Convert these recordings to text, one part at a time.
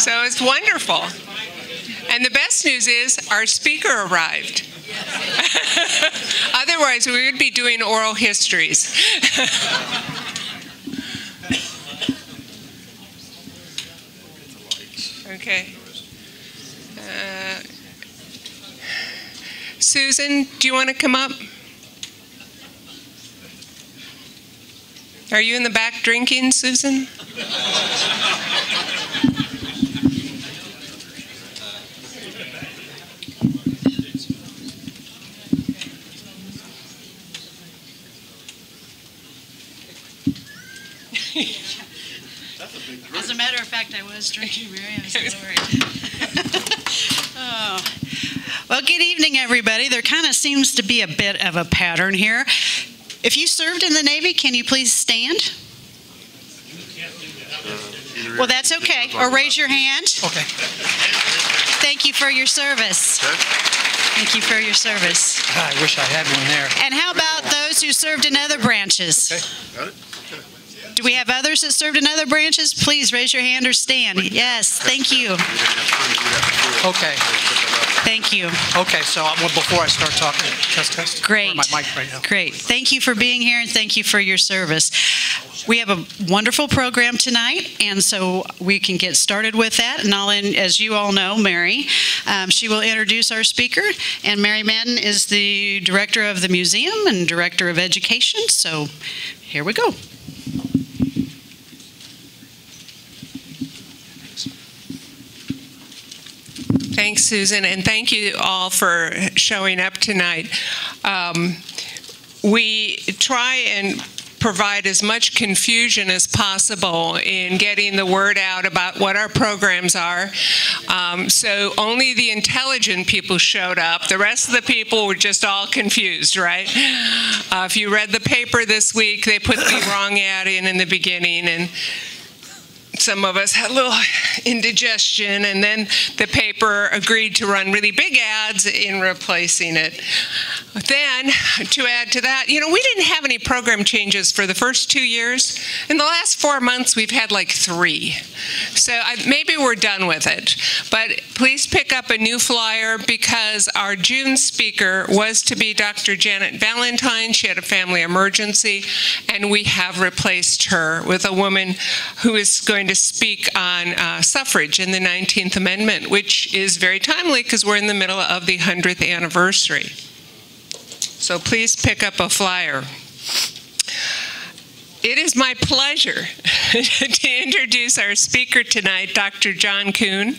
So it's wonderful. And the best news is our speaker arrived. Otherwise, we would be doing oral histories. Okay. Susan, do you want to come up? Are you in the back drinking, Susan? As a matter of fact, I was drinking, Mary. I'm so worried. Oh. Well, good evening, everybody. There kind of seems to be a bit of a pattern here. If you served in the Navy, can you please stand? Well, that's okay. Or raise your hand. Okay. Thank you for your service. Thank you for your service. I wish I had one there. And how about those who served in other branches? Okay. Got it. Do we have others that served in other branches? Please raise your hand or stand. Yes, thank you. Okay. Thank you. Okay, so before I start talking, test. Great. My mic right now. Great. Thank you for being here, and thank you for your service. We have a wonderful program tonight, and so we can get started with that. And I'll, as you all know, Mary, she will introduce our speaker. And Mary Madden is the director of the museum and director of education. So here we go. Thanks, Susan, and thank you all for showing up tonight. We try and provide as much confusion as possible in getting the word out about what our programs are. So only the intelligent people showed up. The rest of the people were just all confused, right? If you read the paper this week, they put the wrong ad in the beginning, and some of us had a little indigestion, and then the paper agreed to run really big ads in replacing it. Then, to add to that, you know, we didn't have any program changes for the first 2 years. In the last 4 months, we've had like 3. So maybe we're done with it. But please pick up a new flyer, because our June speaker was to be Dr. Janet Valentine. She had a family emergency, and we have replaced her with a woman who is going to speak on suffrage and the 19th Amendment, which is very timely because we're in the middle of the 100th anniversary. So please pick up a flyer. It is my pleasure to introduce our speaker tonight, Dr. John Kuhn.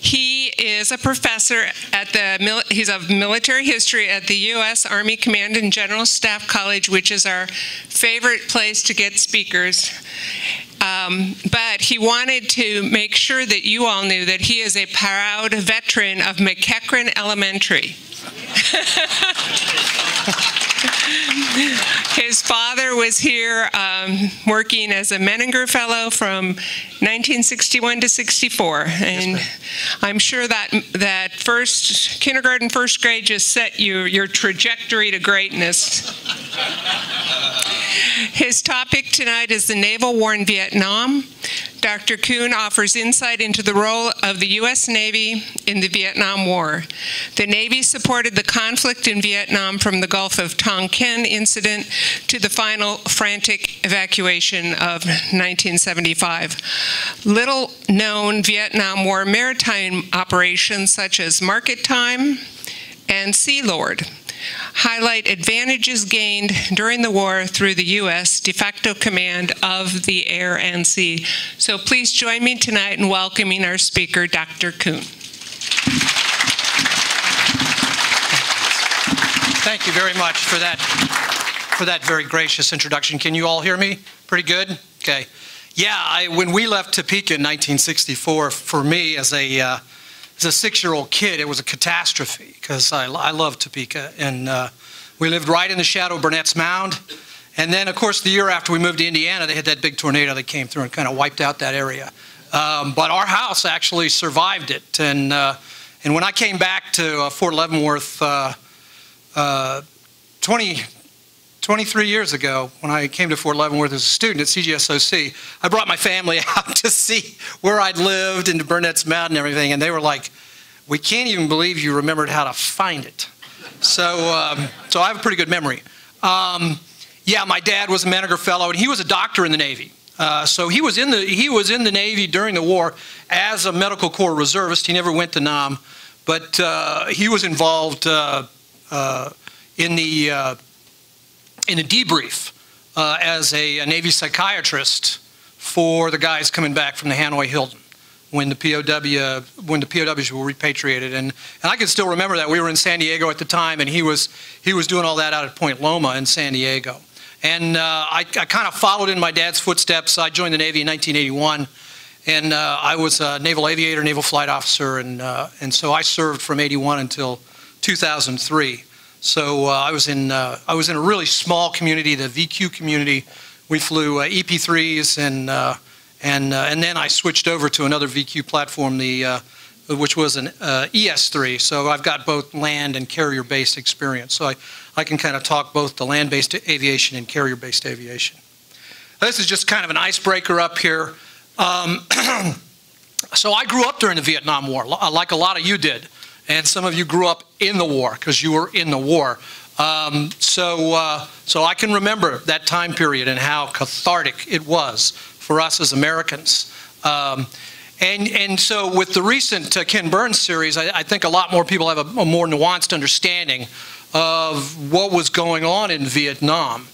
He is a professor at he's of military history at the U.S. Army Command and General Staff College, which is our favorite place to get speakers. But he wanted to make sure that you all knew that he is a proud veteran of McEachern Elementary. His father was here working as a Menninger Fellow from 1961 to 64, and yes, I'm sure that first kindergarten, first grade just set your trajectory to greatness. His topic tonight is the naval war in Vietnam. Dr. Kuhn offers insight into the role of the U.S. Navy in the Vietnam War. The Navy supported the conflict in Vietnam from the Gulf of Tonkin incident to the final frantic evacuation of 1975. Little known Vietnam War maritime operations such as Market Time and Sea Lord highlight advantages gained during the war through the U.S. de facto command of the air and sea. So please join me tonight in welcoming our speaker, Dr. Kuhn. Thank you very much for that very gracious introduction. Can you all hear me pretty good? Okay. Yeah, when we left Topeka in 1964, for me as a 6-year-old kid, it was a catastrophe, because I loved Topeka, and we lived right in the shadow of Burnett's Mound. And then, of course, the year after we moved to Indiana, they had that big tornado that came through and kind of wiped out that area. But our house actually survived it. And when I came back to Fort Leavenworth 20 23 years ago, when I came to Fort Leavenworth as a student at CGSOC, I brought my family out to see where I'd lived and to Burnett's Mound and everything, and they were like, we can't even believe you remembered how to find it. So, so I have a pretty good memory. Yeah, my dad was a Menninger Fellow, and he was a doctor in the Navy. So he was in the Navy during the war as a Medical Corps reservist. He never went to Nam, but he was involved in a debrief as a Navy psychiatrist for the guys coming back from the Hanoi Hilton when the POWs were repatriated. And I can still remember that. We were in San Diego at the time, and he was doing all that out at Point Loma in San Diego. And I kind of followed in my dad's footsteps. I joined the Navy in 1981, and I was a naval aviator, naval flight officer, and so I served from 81 until 2003. So I was in a really small community, the VQ community. We flew EP3s, and then I switched over to another VQ platform, which was an ES3. So I've got both land and carrier-based experience. So I can kind of talk both the land-based aviation and carrier-based aviation. This is just kind of an icebreaker up here. So I grew up during the Vietnam War, like a lot of you did. And some of you grew up in the war, because you were in the war. So I can remember that time period and how cathartic it was for us as Americans. And so with the recent Ken Burns series, I think a lot more people have a more nuanced understanding of what was going on in Vietnam.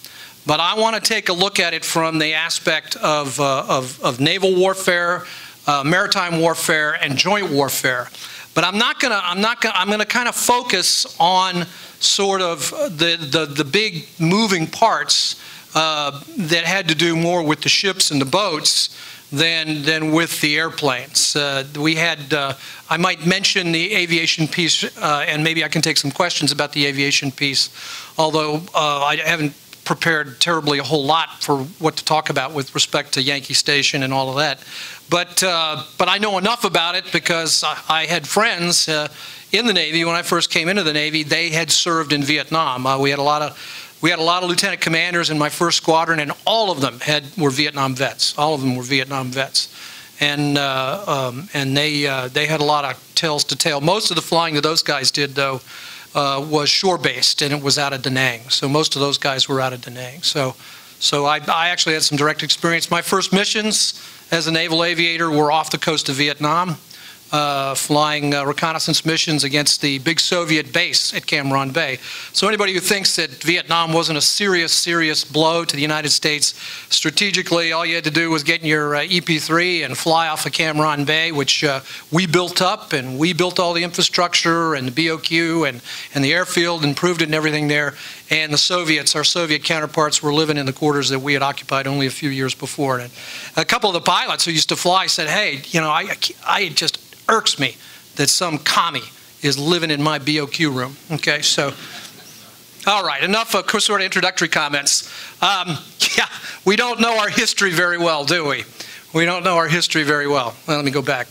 But I want to take a look at it from the aspect of naval warfare, maritime warfare, and joint warfare. But I'm going to kind of focus on sort of the big moving parts that had to do more with the ships and the boats than with the airplanes. We had, I might mention the aviation piece, and maybe I can take some questions about the aviation piece, although I haven't prepared terribly a whole lot for what to talk about with respect to Yankee Station and all of that. But I know enough about it because I had friends in the Navy. When I first came into the Navy, they had served in Vietnam. We had a lot of lieutenant commanders in my first squadron, and all of them were Vietnam vets. All of them were Vietnam vets, and they had a lot of tales to tell. Most of the flying that those guys did, though, was shore-based, and it was out of Da Nang. So most of those guys were out of Da Nang. So I actually had some direct experience. My first missions as a naval aviator were off the coast of Vietnam, flying reconnaissance missions against the big Soviet base at Cam Ranh Bay. So anybody who thinks that Vietnam wasn't a serious, serious blow to the United States strategically, all you had to do was get in your EP3 and fly off of Cam Ranh Bay, which we built up, and we built all the infrastructure and the BOQ and the airfield, improved it and everything there. And the Soviets, our Soviet counterparts, were living in the quarters that we had occupied only a few years before. And a couple of the pilots who used to fly said, hey, you know, I just irks me that some commie is living in my BOQ room. Okay, so, all right, enough of sort of introductory comments. Yeah, we don't know our history very well, do we? We don't know our history very well. Well, let me go back.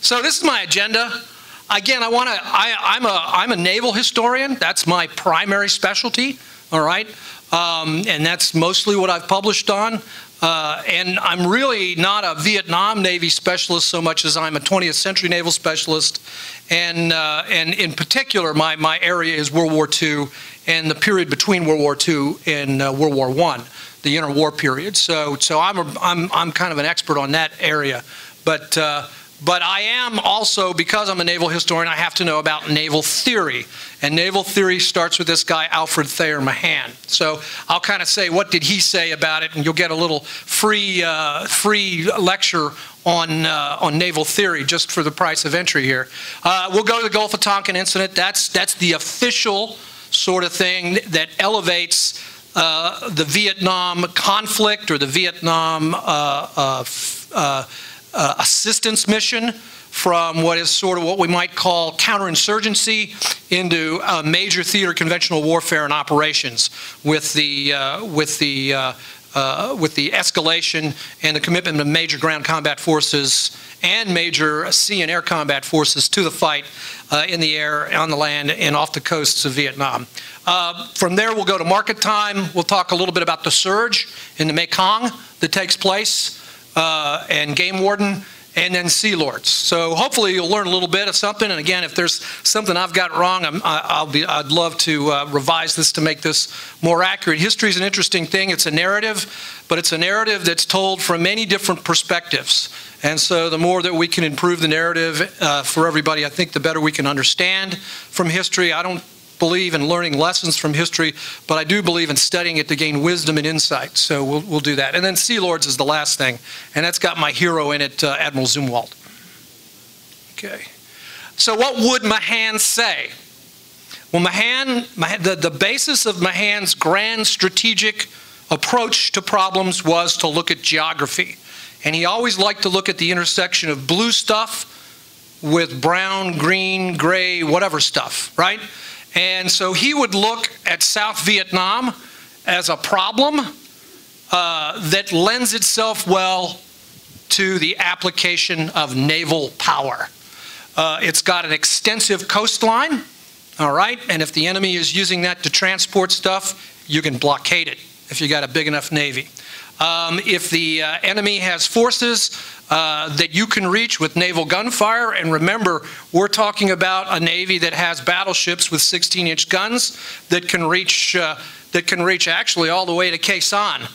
So this is my agenda. Again, I'm a naval historian. That's my primary specialty, all right? And that's mostly what I've published on. And I'm really not a Vietnam Navy specialist so much as I'm a 20th century naval specialist. And in particular, my area is World War II and the period between World War II and World War I, the interwar period. So I'm kind of an expert on that area. But I am also, because I'm a naval historian, I have to know about naval theory. And naval theory starts with this guy, Alfred Thayer Mahan. So I'll kind of say, what did he say about it? And you'll get a little free lecture on naval theory just for the price of entry here. We'll go to the Gulf of Tonkin incident. That's the official sort of thing that elevates the Vietnam conflict or the Vietnam assistance mission from what is sort of what we might call counterinsurgency into major theater conventional warfare and operations with the with the escalation and the commitment of major ground combat forces and major sea and air combat forces to the fight in the air, on the land, and off the coasts of Vietnam. From there, we'll go to market time. We'll talk a little bit about the surge in the Mekong that takes place, and game warden, and then sea lords. So hopefully you'll learn a little bit of something. And again, if there's something I've got wrong, I'd love to revise this to make this more accurate. History is an interesting thing. It's a narrative, but it's a narrative that's told from many different perspectives. And so the more that we can improve the narrative for everybody, I think the better we can understand from history. I don't believe in learning lessons from history, but I do believe in studying it to gain wisdom and insight. So we'll do that. And then Sea Lords is the last thing, and that's got my hero in it, Admiral Zumwalt. Okay. So what would Mahan say? Well, the basis of Mahan's grand strategic approach to problems was to look at geography. And he always liked to look at the intersection of blue stuff with brown, green, gray, whatever stuff, right? And so he would look at South Vietnam as a problem that lends itself well to the application of naval power. It's got an extensive coastline, all right? And if the enemy is using that to transport stuff, you can blockade it if you got a big enough navy. If the enemy has forces that you can reach with naval gunfire, and remember, we're talking about a navy that has battleships with 16-inch guns that can reach actually all the way to Khe Sanh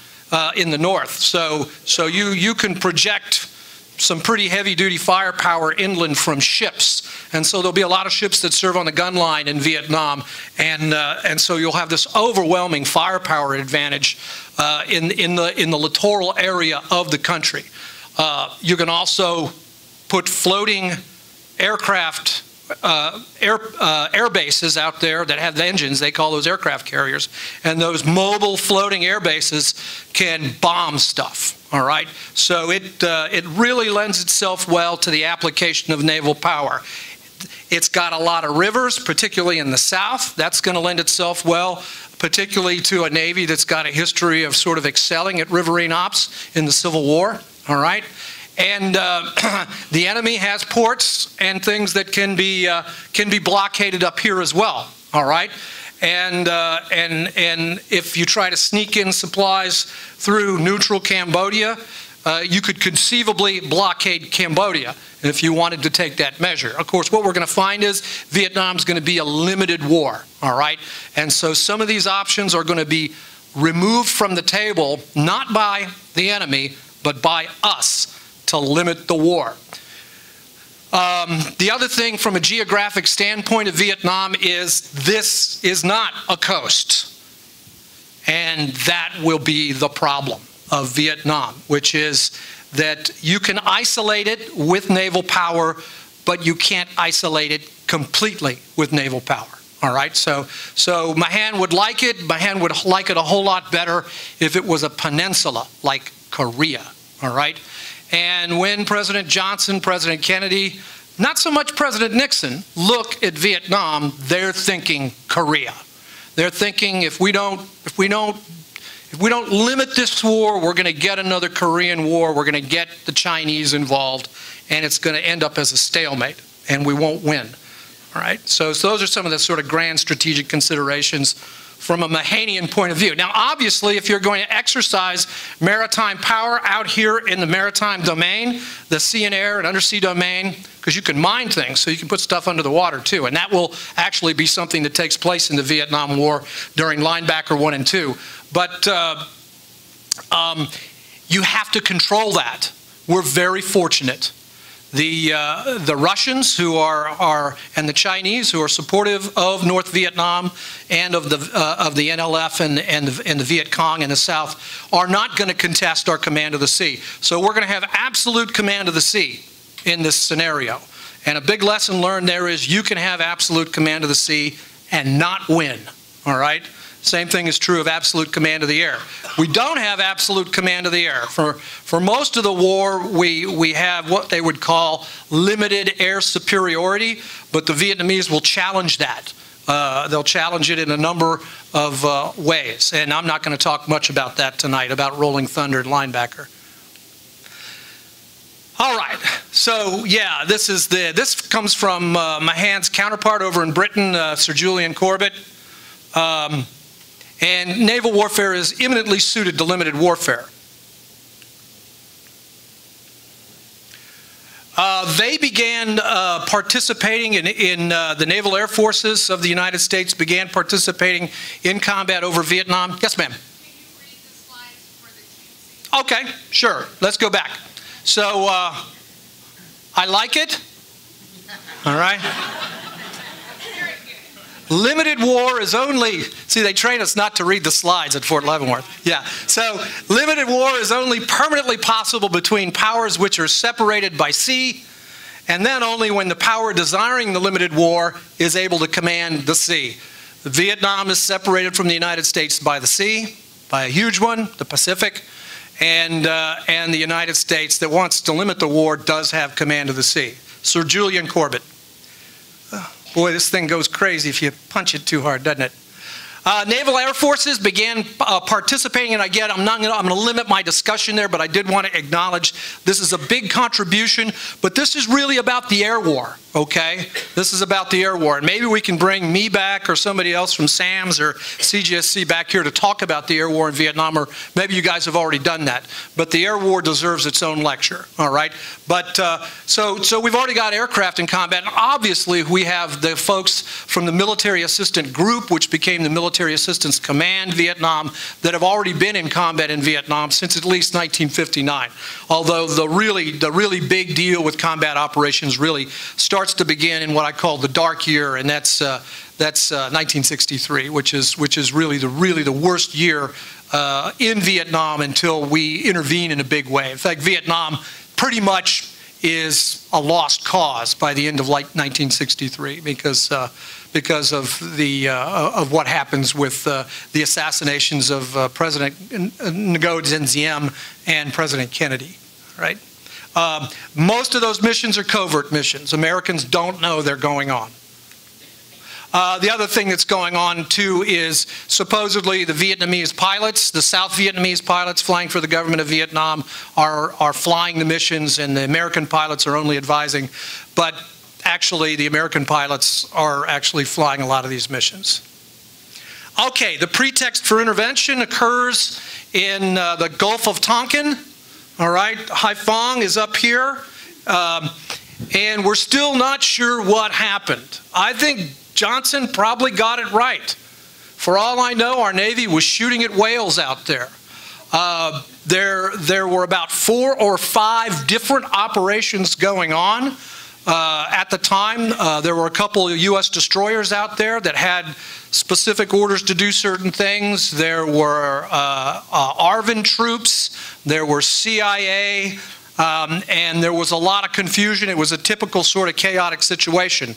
in the north. So you can project some pretty heavy-duty firepower inland from ships, and so there'll be a lot of ships that serve on the gun line in Vietnam, and so you'll have this overwhelming firepower advantage in the littoral area of the country. You can also put floating aircraft air bases out there that have the engines. They call those aircraft carriers, and those mobile floating air bases can bomb stuff. All right, so it really lends itself well to the application of naval power. It's got a lot of rivers, particularly in the south. That's going to lend itself well, particularly to a navy that's got a history of sort of excelling at riverine ops in the Civil War. All right, and the enemy has ports and things that can be blockaded up here as well. All right. And if you try to sneak in supplies through neutral Cambodia, you could conceivably blockade Cambodia if you wanted to take that measure. Of course, what we're going to find is Vietnam's going to be a limited war, all right? And so some of these options are going to be removed from the table, not by the enemy, but by us to limit the war. The other thing from a geographic standpoint of Vietnam is this is not a coast. And that will be the problem of Vietnam, which is that you can isolate it with naval power, but you can't isolate it completely with naval power. All right, so Mahan would like it. Mahan would like it a whole lot better if it was a peninsula like Korea, all right? And when President Johnson, President Kennedy, not so much President Nixon, look at Vietnam, they're thinking Korea. They're thinking if we don't limit this war, we're going to get another Korean War. We're going to get the Chinese involved, and it's going to end up as a stalemate, and we won't win. All right. So those are some of the sort of grand strategic considerations from a Mahanian point of view. Now, obviously, if you're going to exercise maritime power out here in the maritime domain, the sea and air and undersea domain, because you can mine things, so you can put stuff under the water too, and that will actually be something that takes place in the Vietnam War during Linebacker 1 and 2. But you have to control that. We're very fortunate. The Russians who are and the Chinese who are supportive of North Vietnam and of the NLF and the Viet Cong in the South are not going to contest our command of the sea. So we're going to have absolute command of the sea in this scenario. And a big lesson learned there is you can have absolute command of the sea and not win. All right. Same thing is true of absolute command of the air. We don't have absolute command of the air. For most of the war, we have what they would call limited air superiority, but the Vietnamese will challenge that They'll challenge it in a number of ways. And I'm not going to talk much about that tonight, about Rolling Thunder and linebacker. All right, so yeah, this comes from Mahan's counterpart over in Britain, Sir Julian Corbett. And naval warfare is eminently suited to limited warfare. They began participating in the naval air forces of the United States, began participating in combat over Vietnam. Yes, ma'am. Can you read the slides for the QC? Okay, sure. Let's go back. So I like it. All right. Limited war is only, see, they train us not to read the slides at Fort Leavenworth. Yeah, so limited war is only permanently possible between powers which are separated by sea, and then only when the power desiring the limited war is able to command the sea. Vietnam is separated from the United States by the sea, by a huge one, the Pacific, and the United States that wants to limit the war does have command of the sea. Sir Julian Corbett. Boy, this thing goes crazy if you punch it too hard, doesn't it? Naval air forces began participating, and again, I'm going to limit my discussion there, but I did want to acknowledge this is a big contribution, but this is really about the air war, okay? This is about the air war, and maybe we can bring me back or somebody else from SAMS or CGSC back here to talk about the air war in Vietnam, or maybe you guys have already done that, but the air war deserves its own lecture, all right? But so we've already got aircraft in combat, and obviously we have the folks from the Military Assistant Group, which became the Military Assistance Command Vietnam, that have already been in combat in Vietnam since at least 1959. Although the really big deal with combat operations really starts to begin in what I call the dark year, and that's 1963, which is really the worst year in Vietnam until we intervene in a big way. In fact, Vietnam pretty much is a lost cause by the end of 1963 because of what happens with the assassinations of President Ngo Dinh Diem and President Kennedy, right? Most of those missions are covert missions. Americans don't know they're going on. The other thing that's going on, too, is supposedly the Vietnamese pilots, the South Vietnamese pilots flying for the government of Vietnam are flying the missions, and the American pilots are only advising. But actually, the American pilots are actually flying a lot of these missions. Okay, the pretext for intervention occurs in the Gulf of Tonkin. All right, Haiphong is up here. And we're still not sure what happened. I think Johnson probably got it right. For all I know, our Navy was shooting at whales out there. There were about 4 or 5 different operations going on at the time. There were a couple of U.S. destroyers out there that had specific orders to do certain things. There were ARVN troops. There were CIA. And there was a lot of confusion. It was a typical sort of chaotic situation.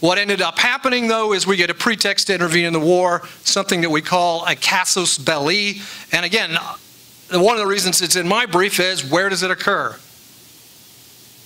What ended up happening, though, is we get a pretext to intervene in the war, something that we call a casus belli. And again, one of the reasons it's in my brief is, where does it occur?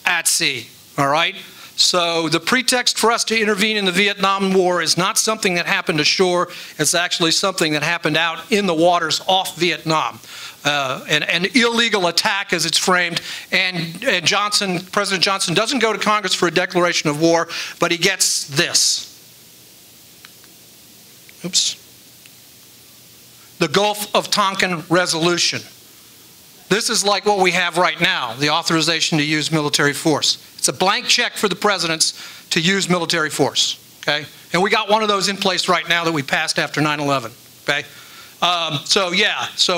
At sea, all right? So the pretext for us to intervene in the Vietnam War is not something that happened ashore. It's actually something that happened out in the waters off Vietnam. An illegal attack, as it's framed, and Johnson, President Johnson, doesn't go to Congress for a declaration of war, but he gets this. Oops. The Gulf of Tonkin Resolution. This is like what we have right now, the authorization to use military force. It's a blank check for the presidents to use military force, okay? And we got one of those in place right now that we passed after 9/11, okay? So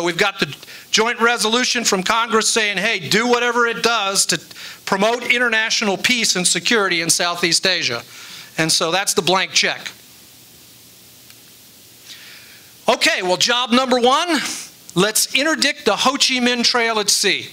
we've got the joint resolution from Congress saying, hey, do whatever it does to promote international peace and security in Southeast Asia. And so that's the blank check. Okay, well, job number one, let's interdict the Ho Chi Minh Trail at sea.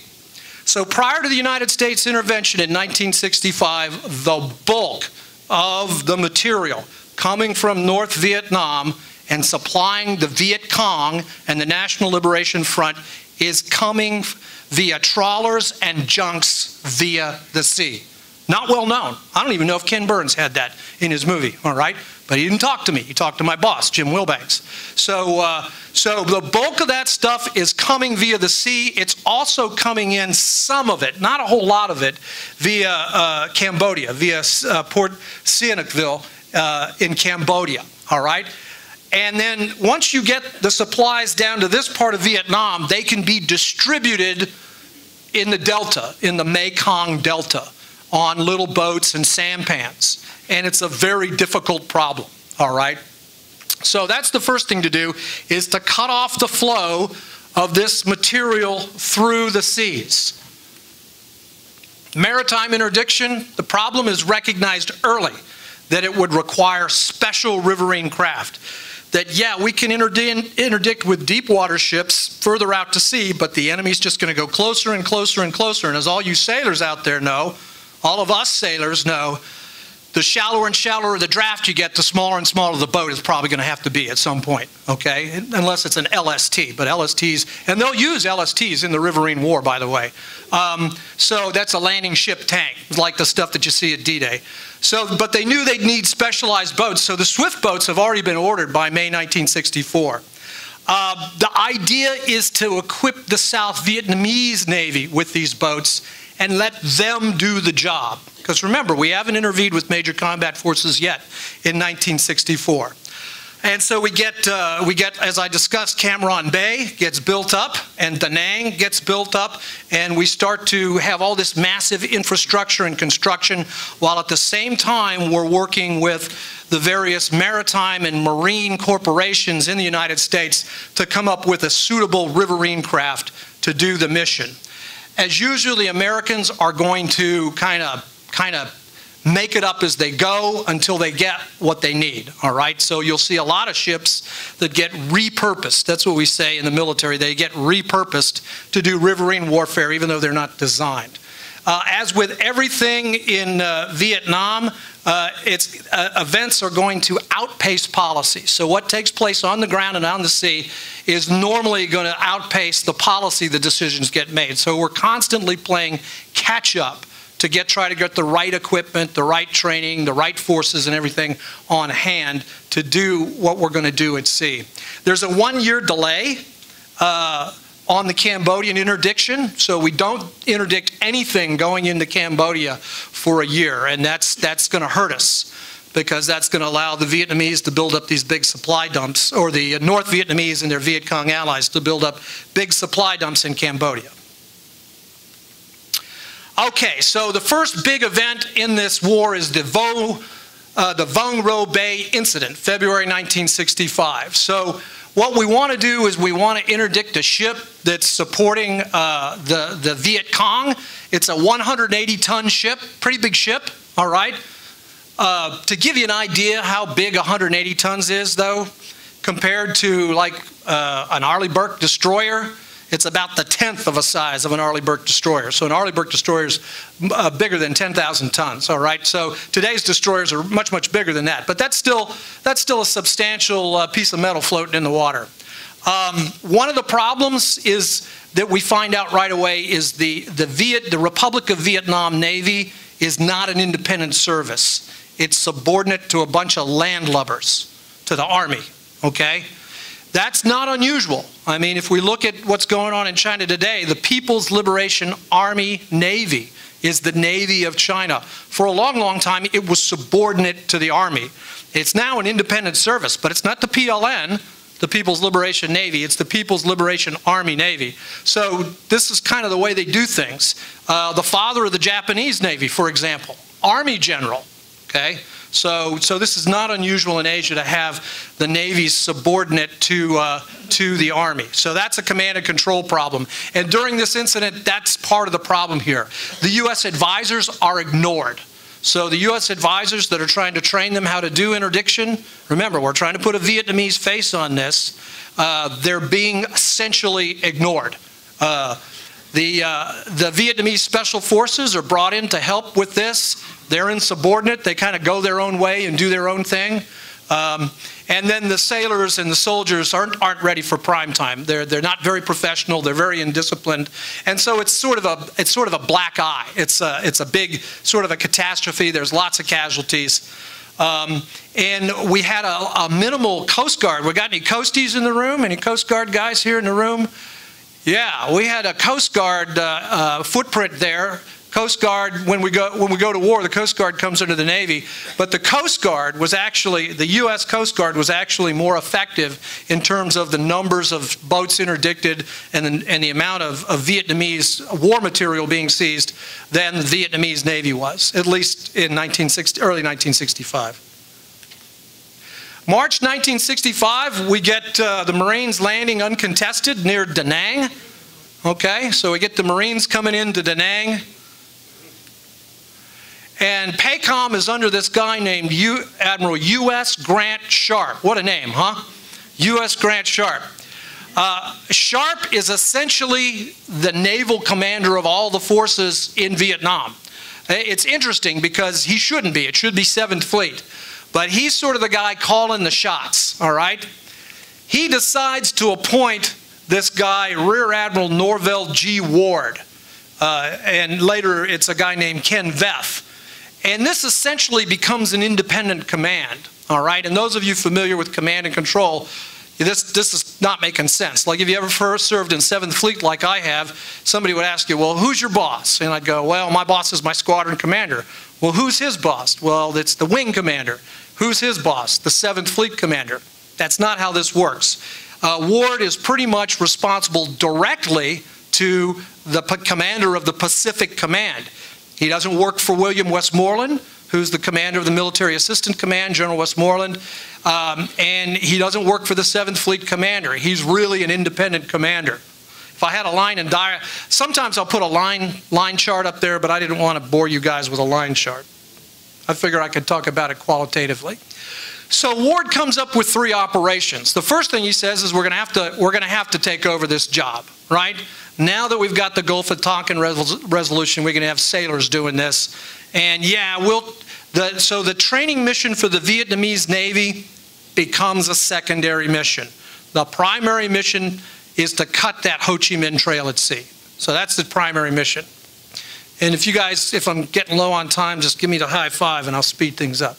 So prior to the United States intervention in 1965, the bulk of the material coming from North Vietnam and supplying the Viet Cong and the National Liberation Front is coming via trawlers and junks via the sea. Not well known. I don't even know if Ken Burns had that in his movie, all right? But he didn't talk to me. He talked to my boss, Jim Wilbanks. So the bulk of that stuff is coming via the sea. It's also coming in, some of it, not a whole lot of it, via Cambodia, via Port Sihanoukville in Cambodia, all right? And then once you get the supplies down to this part of Vietnam, they can be distributed in the Delta, in the Mekong Delta, on little boats and sampans. And it's a very difficult problem, all right? So that's the first thing to do, is to cut off the flow of this material through the seas. Maritime interdiction, the problem is recognized early, that it would require special riverine craft. That, yeah, we can interdict with deep water ships further out to sea, but the enemy's just going to go closer and closer and closer. And as all you sailors out there know, all of us sailors know, the shallower and shallower the draft you get, the smaller and smaller the boat is probably going to have to be at some point, okay? Unless it's an LST, but LSTs, and they'll use LSTs in the Riverine War, by the way. So that's a landing ship tank, like the stuff that you see at D-Day. So, but they knew they'd need specialized boats, so the Swift boats have already been ordered by May 1964. The idea is to equip the South Vietnamese Navy with these boats and let them do the job. Because remember, we haven't intervened with major combat forces yet in 1964. And so we get, as I discussed, Cam Ranh Bay gets built up, and Da Nang gets built up, and we start to have all this massive infrastructure and construction, while at the same time we're working with the various maritime and marine corporations in the United States to come up with a suitable riverine craft to do the mission. As usually, Americans are going to kind of make it up as they go until they get what they need, all right? So you'll see a lot of ships that get repurposed. That's what we say in the military. They get repurposed to do riverine warfare, even though they're not designed. As with everything in Vietnam, events are going to outpace policy. So what takes place on the ground and on the sea is normally going to outpace the policy the decisions get made. So we're constantly playing catch up to try to get the right equipment, the right training, the right forces and everything on hand to do what we're going to do at sea. There's a one-year delay on the Cambodian interdiction, so we don't interdict anything going into Cambodia for a year, and that's going to hurt us because that's going to allow the Vietnamese to build up these big supply dumps, or the North Vietnamese and their Viet Cong allies to build up big supply dumps in Cambodia. Okay, so the first big event in this war is the Vung Ro Bay incident, February 1965. So what we want to do is we want to interdict a ship that's supporting the Viet Cong. It's a 180-ton ship, pretty big ship, all right? To give you an idea how big 180 tons is, though, compared to like an Arleigh Burke destroyer, it's about the 10th of a size of an Arleigh Burke destroyer. So an Arleigh Burke destroyer is bigger than 10,000 tons, all right? So today's destroyers are much, much bigger than that. But that's still a substantial piece of metal floating in the water. One of the problems is that we find out right away is the Republic of Vietnam Navy is not an independent service. It's subordinate to a bunch of landlubbers, to the Army, okay? That's not unusual. I mean, if we look at what's going on in China today, the People's Liberation Army Navy is the Navy of China. For a long, long time, it was subordinate to the Army. It's now an independent service, but it's not the PLN, the People's Liberation Navy, it's the People's Liberation Army Navy. So this is kind of the way they do things. The father of the Japanese Navy, for example, Army General, okay? So this is not unusual in Asia to have the Navy subordinate to the Army. So that's a command and control problem. And during this incident, that's part of the problem here. The U.S. advisors are ignored. So the U.S. advisors that are trying to train them how to do interdiction, remember, we're trying to put a Vietnamese face on this, they're being essentially ignored. The Vietnamese Special Forces are brought in to help with this. They're insubordinate. They kind of go their own way and do their own thing. And then the sailors and the soldiers aren't ready for prime time. They're not very professional. They're very indisciplined. And so it's sort of a black eye. It's a big sort of a catastrophe. There's lots of casualties. And we had a minimal Coast Guard. We got any Coasties in the room? Any Coast Guard guys here in the room? Yeah, we had a Coast Guard footprint there. Coast Guard, when we go to war, the Coast Guard comes into the Navy. But the Coast Guard was actually, the U.S. Coast Guard was actually more effective in terms of the numbers of boats interdicted and the amount of Vietnamese war material being seized than the Vietnamese Navy was, at least in early 1965. March 1965, we get the Marines landing uncontested near Da Nang. Okay, so we get the Marines coming into Da Nang. And PACOM is under this guy named Admiral U.S. Grant Sharp. What a name, huh? U.S. Grant Sharp. Sharp is essentially the naval commander of all the forces in Vietnam. It's interesting because he shouldn't be. It should be Seventh Fleet. But he's sort of the guy calling the shots, all right? He decides to appoint this guy, Rear Admiral Norvell G. Ward. And later, it's a guy named Ken Veff. And this essentially becomes an independent command, all right? And those of you familiar with command and control, this is not making sense. Like if you ever first served in 7th Fleet like I have, somebody would ask you, well, who's your boss? And I'd go, well, my boss is my squadron commander. Well, who's his boss? Well, it's the wing commander. Who's his boss? The 7th Fleet commander. That's not how this works. Ward is pretty much responsible directly to the commander of the Pacific Command. He doesn't work for William Westmoreland, who's the commander of the Military Assistant Command, General Westmoreland, and he doesn't work for the 7th Fleet commander. He's really an independent commander. If I had a line and diagram, sometimes I'll put a line chart up there, but I didn't want to bore you guys with a line chart. I figure I could talk about it qualitatively. So Ward comes up with three operations. The first thing he says is we're going to have to take over this job, right? Now that we've got the Gulf of Tonkin resolution, we're going to have sailors doing this. And yeah, so the training mission for the Vietnamese Navy becomes a secondary mission. The primary mission is to cut that Ho Chi Minh Trail at sea. So that's the primary mission. And if you guys, if I'm getting low on time, just give me the high five and I'll speed things up.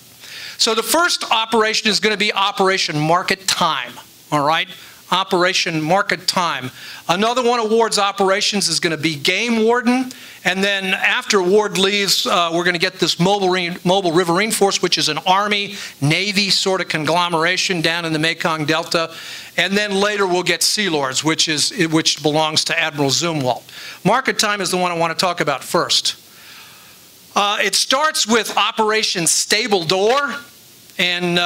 So the first operation is going to be Operation Market Time, all right? Operation Market Time. Another one of Ward's operations is going to be Game Warden, and then after Ward leaves, we're going to get this Mobile Riverine Force, which is an Army, Navy sort of conglomeration down in the Mekong Delta, and then later we'll get Sea Lords, which belongs to Admiral Zumwalt. Market Time is the one I want to talk about first. It starts with Operation Stable Door, and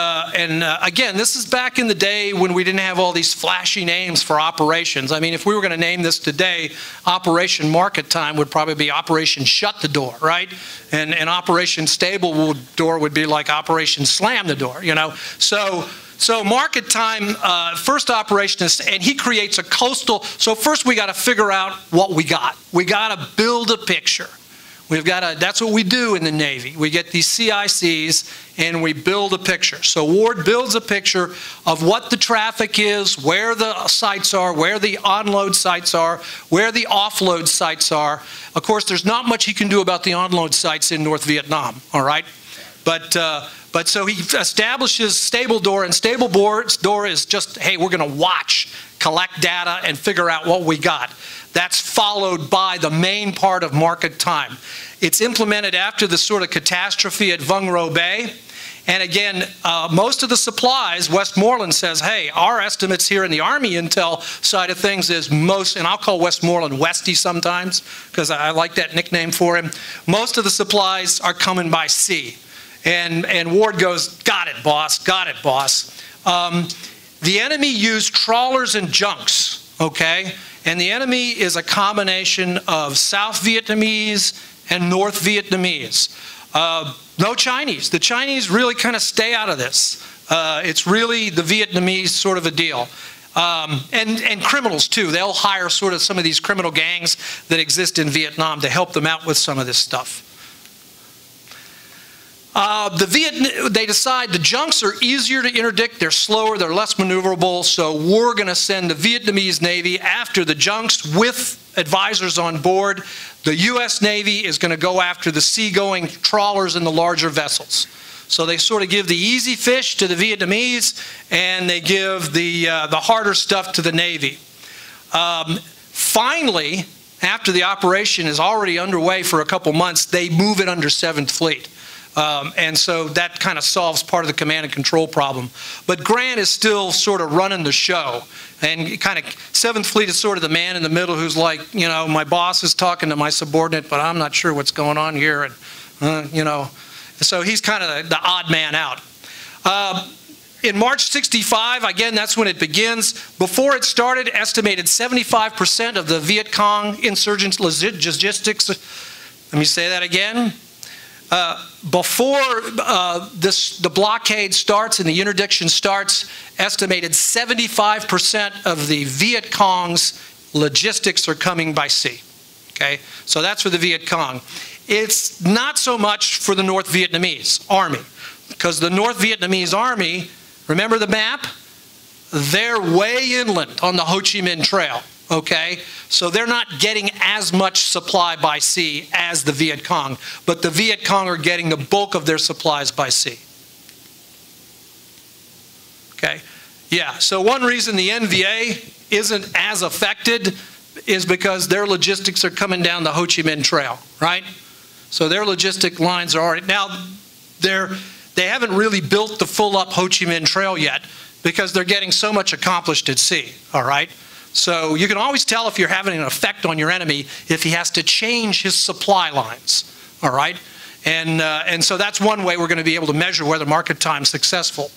again, this is back in the day when we didn't have all these flashy names for operations. I mean, if we were going to name this today, Operation Market Time would probably be Operation Shut the Door, right? And Operation Stable Door would be like Operation Slam the Door, you know? So Market Time, first operation is, and he creates a coastal, so first we got to figure out what we got. We got to build a picture. We've got to, that's what we do in the Navy. We get these CICs and we build a picture. So Ward builds a picture of what the traffic is, where the sites are, where the onload sites are, where the offload sites are. Of course, there's not much he can do about the onload sites in North Vietnam, all right? But so he establishes Stable Door, and Stable Door is just, hey, we're going to watch, collect data, and figure out what we got. That's followed by the main part of Market Time. It's implemented after the sort of catastrophe at Vung Ro Bay. And again, most of the supplies, Westmoreland says, hey, our estimates here in the Army intel side of things is most, and I'll call Westmoreland Westy sometimes, because I like that nickname for him. Most of the supplies are coming by sea. And Ward goes, got it, boss, got it, boss. The enemy used trawlers and junks, okay? And the enemy is a combination of South Vietnamese and North Vietnamese. No Chinese. The Chinese really kind of stay out of this. It's really the Vietnamese sort of a deal. And criminals, too. They'll hire sort of some of these criminal gangs that exist in Vietnam to help them out with some of this stuff. They decide the junks are easier to interdict, they're slower, they're less maneuverable, so we're going to send the Vietnamese Navy after the junks with advisors on board. The U.S. Navy is going to go after the seagoing trawlers and the larger vessels. So they sort of give the easy fish to the Vietnamese, and they give the harder stuff to the Navy. Finally, after the operation is already underway for a couple months, they move it under 7th Fleet. And so that kind of solves part of the command and control problem. But Grant is still sort of running the show. And kind of 7th Fleet is sort of the man in the middle who's like, you know, my boss is talking to my subordinate, but I'm not sure what's going on here. And, you know, so he's kind of the odd man out. In March '65, again, that's when it begins. Before it started, estimated 75% of the Viet Cong insurgent logistics. Let me say that again. Before the blockade starts and the interdiction starts, estimated 75% of the Viet Cong's logistics are coming by sea. Okay, so that's for the Viet Cong. It's not so much for the North Vietnamese Army, because the North Vietnamese Army, remember the map? They're way inland on the Ho Chi Minh Trail, okay? So they're not getting as much supply by sea as the Viet Cong, but the Viet Cong are getting the bulk of their supplies by sea. Okay, yeah, so one reason the NVA isn't as affected is because their logistics are coming down the Ho Chi Minh Trail, right? So their logistic lines are already, now they haven't really built the full up Ho Chi Minh Trail yet because they're getting so much accomplished at sea, all right? So you can always tell if you're having an effect on your enemy if he has to change his supply lines, all right? And so that's one way we're going to be able to measure whether market time's successful.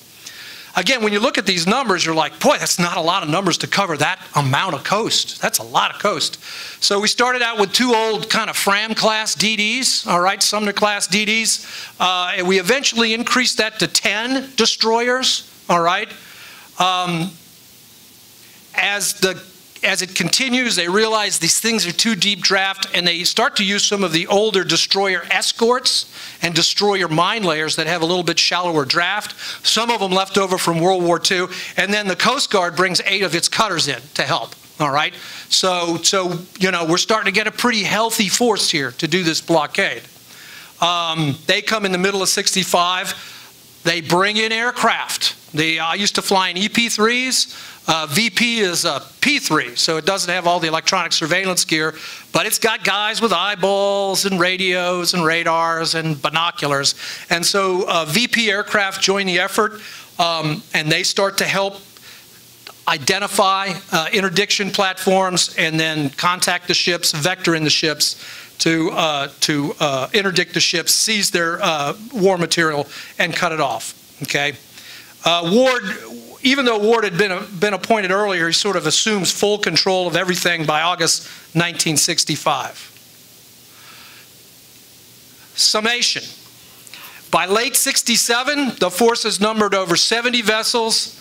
Again, when you look at these numbers, you're like, boy, that's not a lot of numbers to cover that amount of coast. That's a lot of coast. So we started out with two old kind of Fram-class DDs, all right, Sumner-class DDs. And we eventually increased that to 10 destroyers, all right. As it continues, they realize these things are too deep draft, and they start to use some of the older destroyer escorts and destroyer mine layers that have a little bit shallower draft, some of them left over from World War II, and then the Coast Guard brings 8 of its cutters in to help, all right? So you know, we're starting to get a pretty healthy force here to do this blockade. They come in the middle of '65, they bring in aircraft. I used to fly in EP-3s, VP is a P-3, so it doesn't have all the electronic surveillance gear, but it's got guys with eyeballs and radios and radars and binoculars. And so VP aircraft join the effort, and they start to help identify interdiction platforms and then contact the ships, vector in the ships to interdict the ships, seize their war material, and cut it off, okay? Ward, even though Ward had been appointed earlier, he sort of assumes full control of everything by August 1965. Summation. By late '67, the forces numbered over 70 vessels,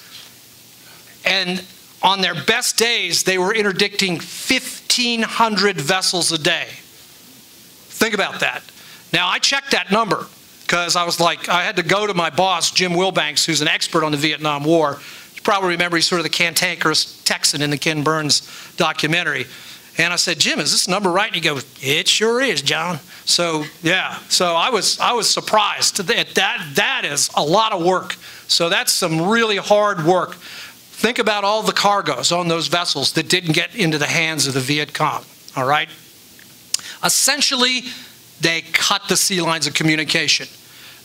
and on their best days, they were interdicting 1,500 vessels a day. Think about that. Now, I checked that number, because I was like, I had to go to my boss, Jim Wilbanks, who's an expert on the Vietnam War. You probably remember he's sort of the cantankerous Texan in the Ken Burns documentary. And I said, Jim, is this number right? And he goes, it sure is, John. So, yeah. So I was surprised. That is a lot of work. So that's some really hard work. Think about all the cargoes on those vessels that didn't get into the hands of the Viet Cong, all right? Essentially, they cut the sea lines of communication.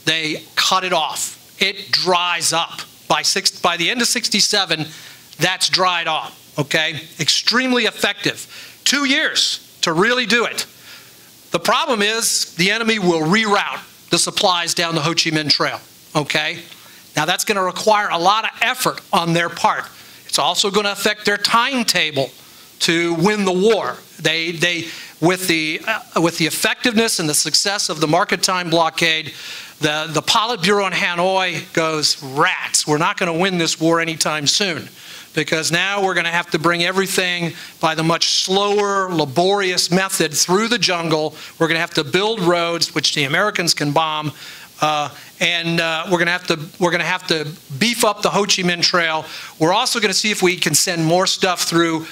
They cut it off. It dries up. By the end of '67, that's dried off, okay? Extremely effective. 2 years to really do it. The problem is the enemy will reroute the supplies down the Ho Chi Minh Trail, okay? Now that's going to require a lot of effort on their part. It's also going to affect their timetable to win the war. With the effectiveness and the success of the market time blockade, the Politburo in Hanoi goes, rats, we're not going to win this war anytime soon, because now we're going to have to bring everything by the much slower, laborious method through the jungle. We're going to have to build roads, which the Americans can bomb, and we're going to have to beef up the Ho Chi Minh Trail. We're also going to see if we can send more stuff through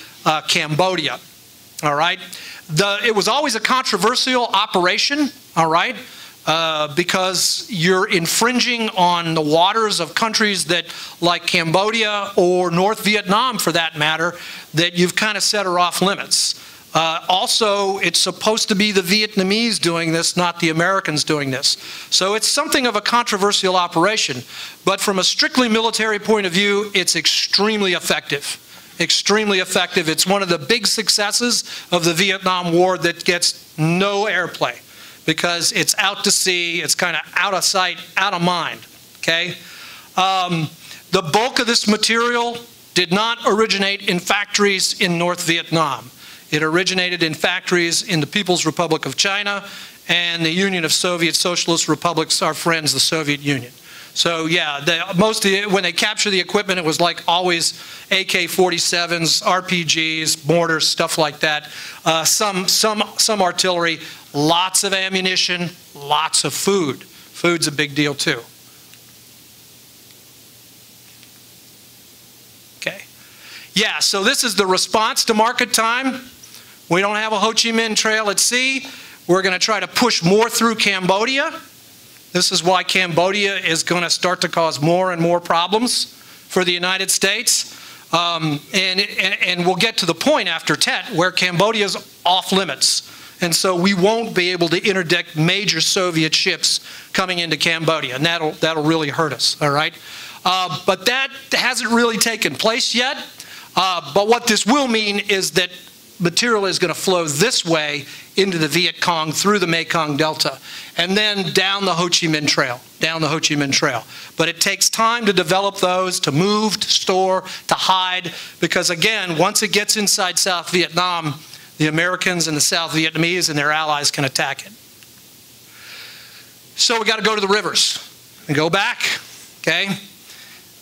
Cambodia. All right. It was always a controversial operation, all right? because you're infringing on the waters of countries that, like Cambodia or North Vietnam for that matter, that you've kind of set are off limits. Also, it's supposed to be the Vietnamese doing this, not the Americans doing this. So it's something of a controversial operation, but from a strictly military point of view, it's extremely effective. Extremely effective. It's one of the big successes of the Vietnam War that gets no airplay because it's out to sea, it's kind of out of sight, out of mind, okay? The bulk of this material did not originate in factories in North Vietnam. It originated in factories in the People's Republic of China and the Union of Soviet Socialist Republics, our friends, the Soviet Union. So yeah, when they captured the equipment, it was like always AK-47s, RPGs, mortars, stuff like that. Some artillery, lots of ammunition, lots of food. Food's a big deal too. Okay. Yeah, so this is the response to market time. We don't have a Ho Chi Minh Trail at sea. We're going to try to push more through Cambodia. This is why Cambodia is going to start to cause more and more problems for the United States. And we'll get to the point after Tet where Cambodia's off limits. And so we won't be able to interdict major Soviet ships coming into Cambodia. And that'll really hurt us, all right? But that hasn't really taken place yet. But what this will mean is that material is going to flow this way into the Viet Cong through the Mekong Delta and then down the Ho Chi Minh Trail, down the Ho Chi Minh Trail. But it takes time to develop those, to move, to store, to hide, because again, once it gets inside South Vietnam, the Americans and the South Vietnamese and their allies can attack it. So we got to go to the rivers and go back, okay?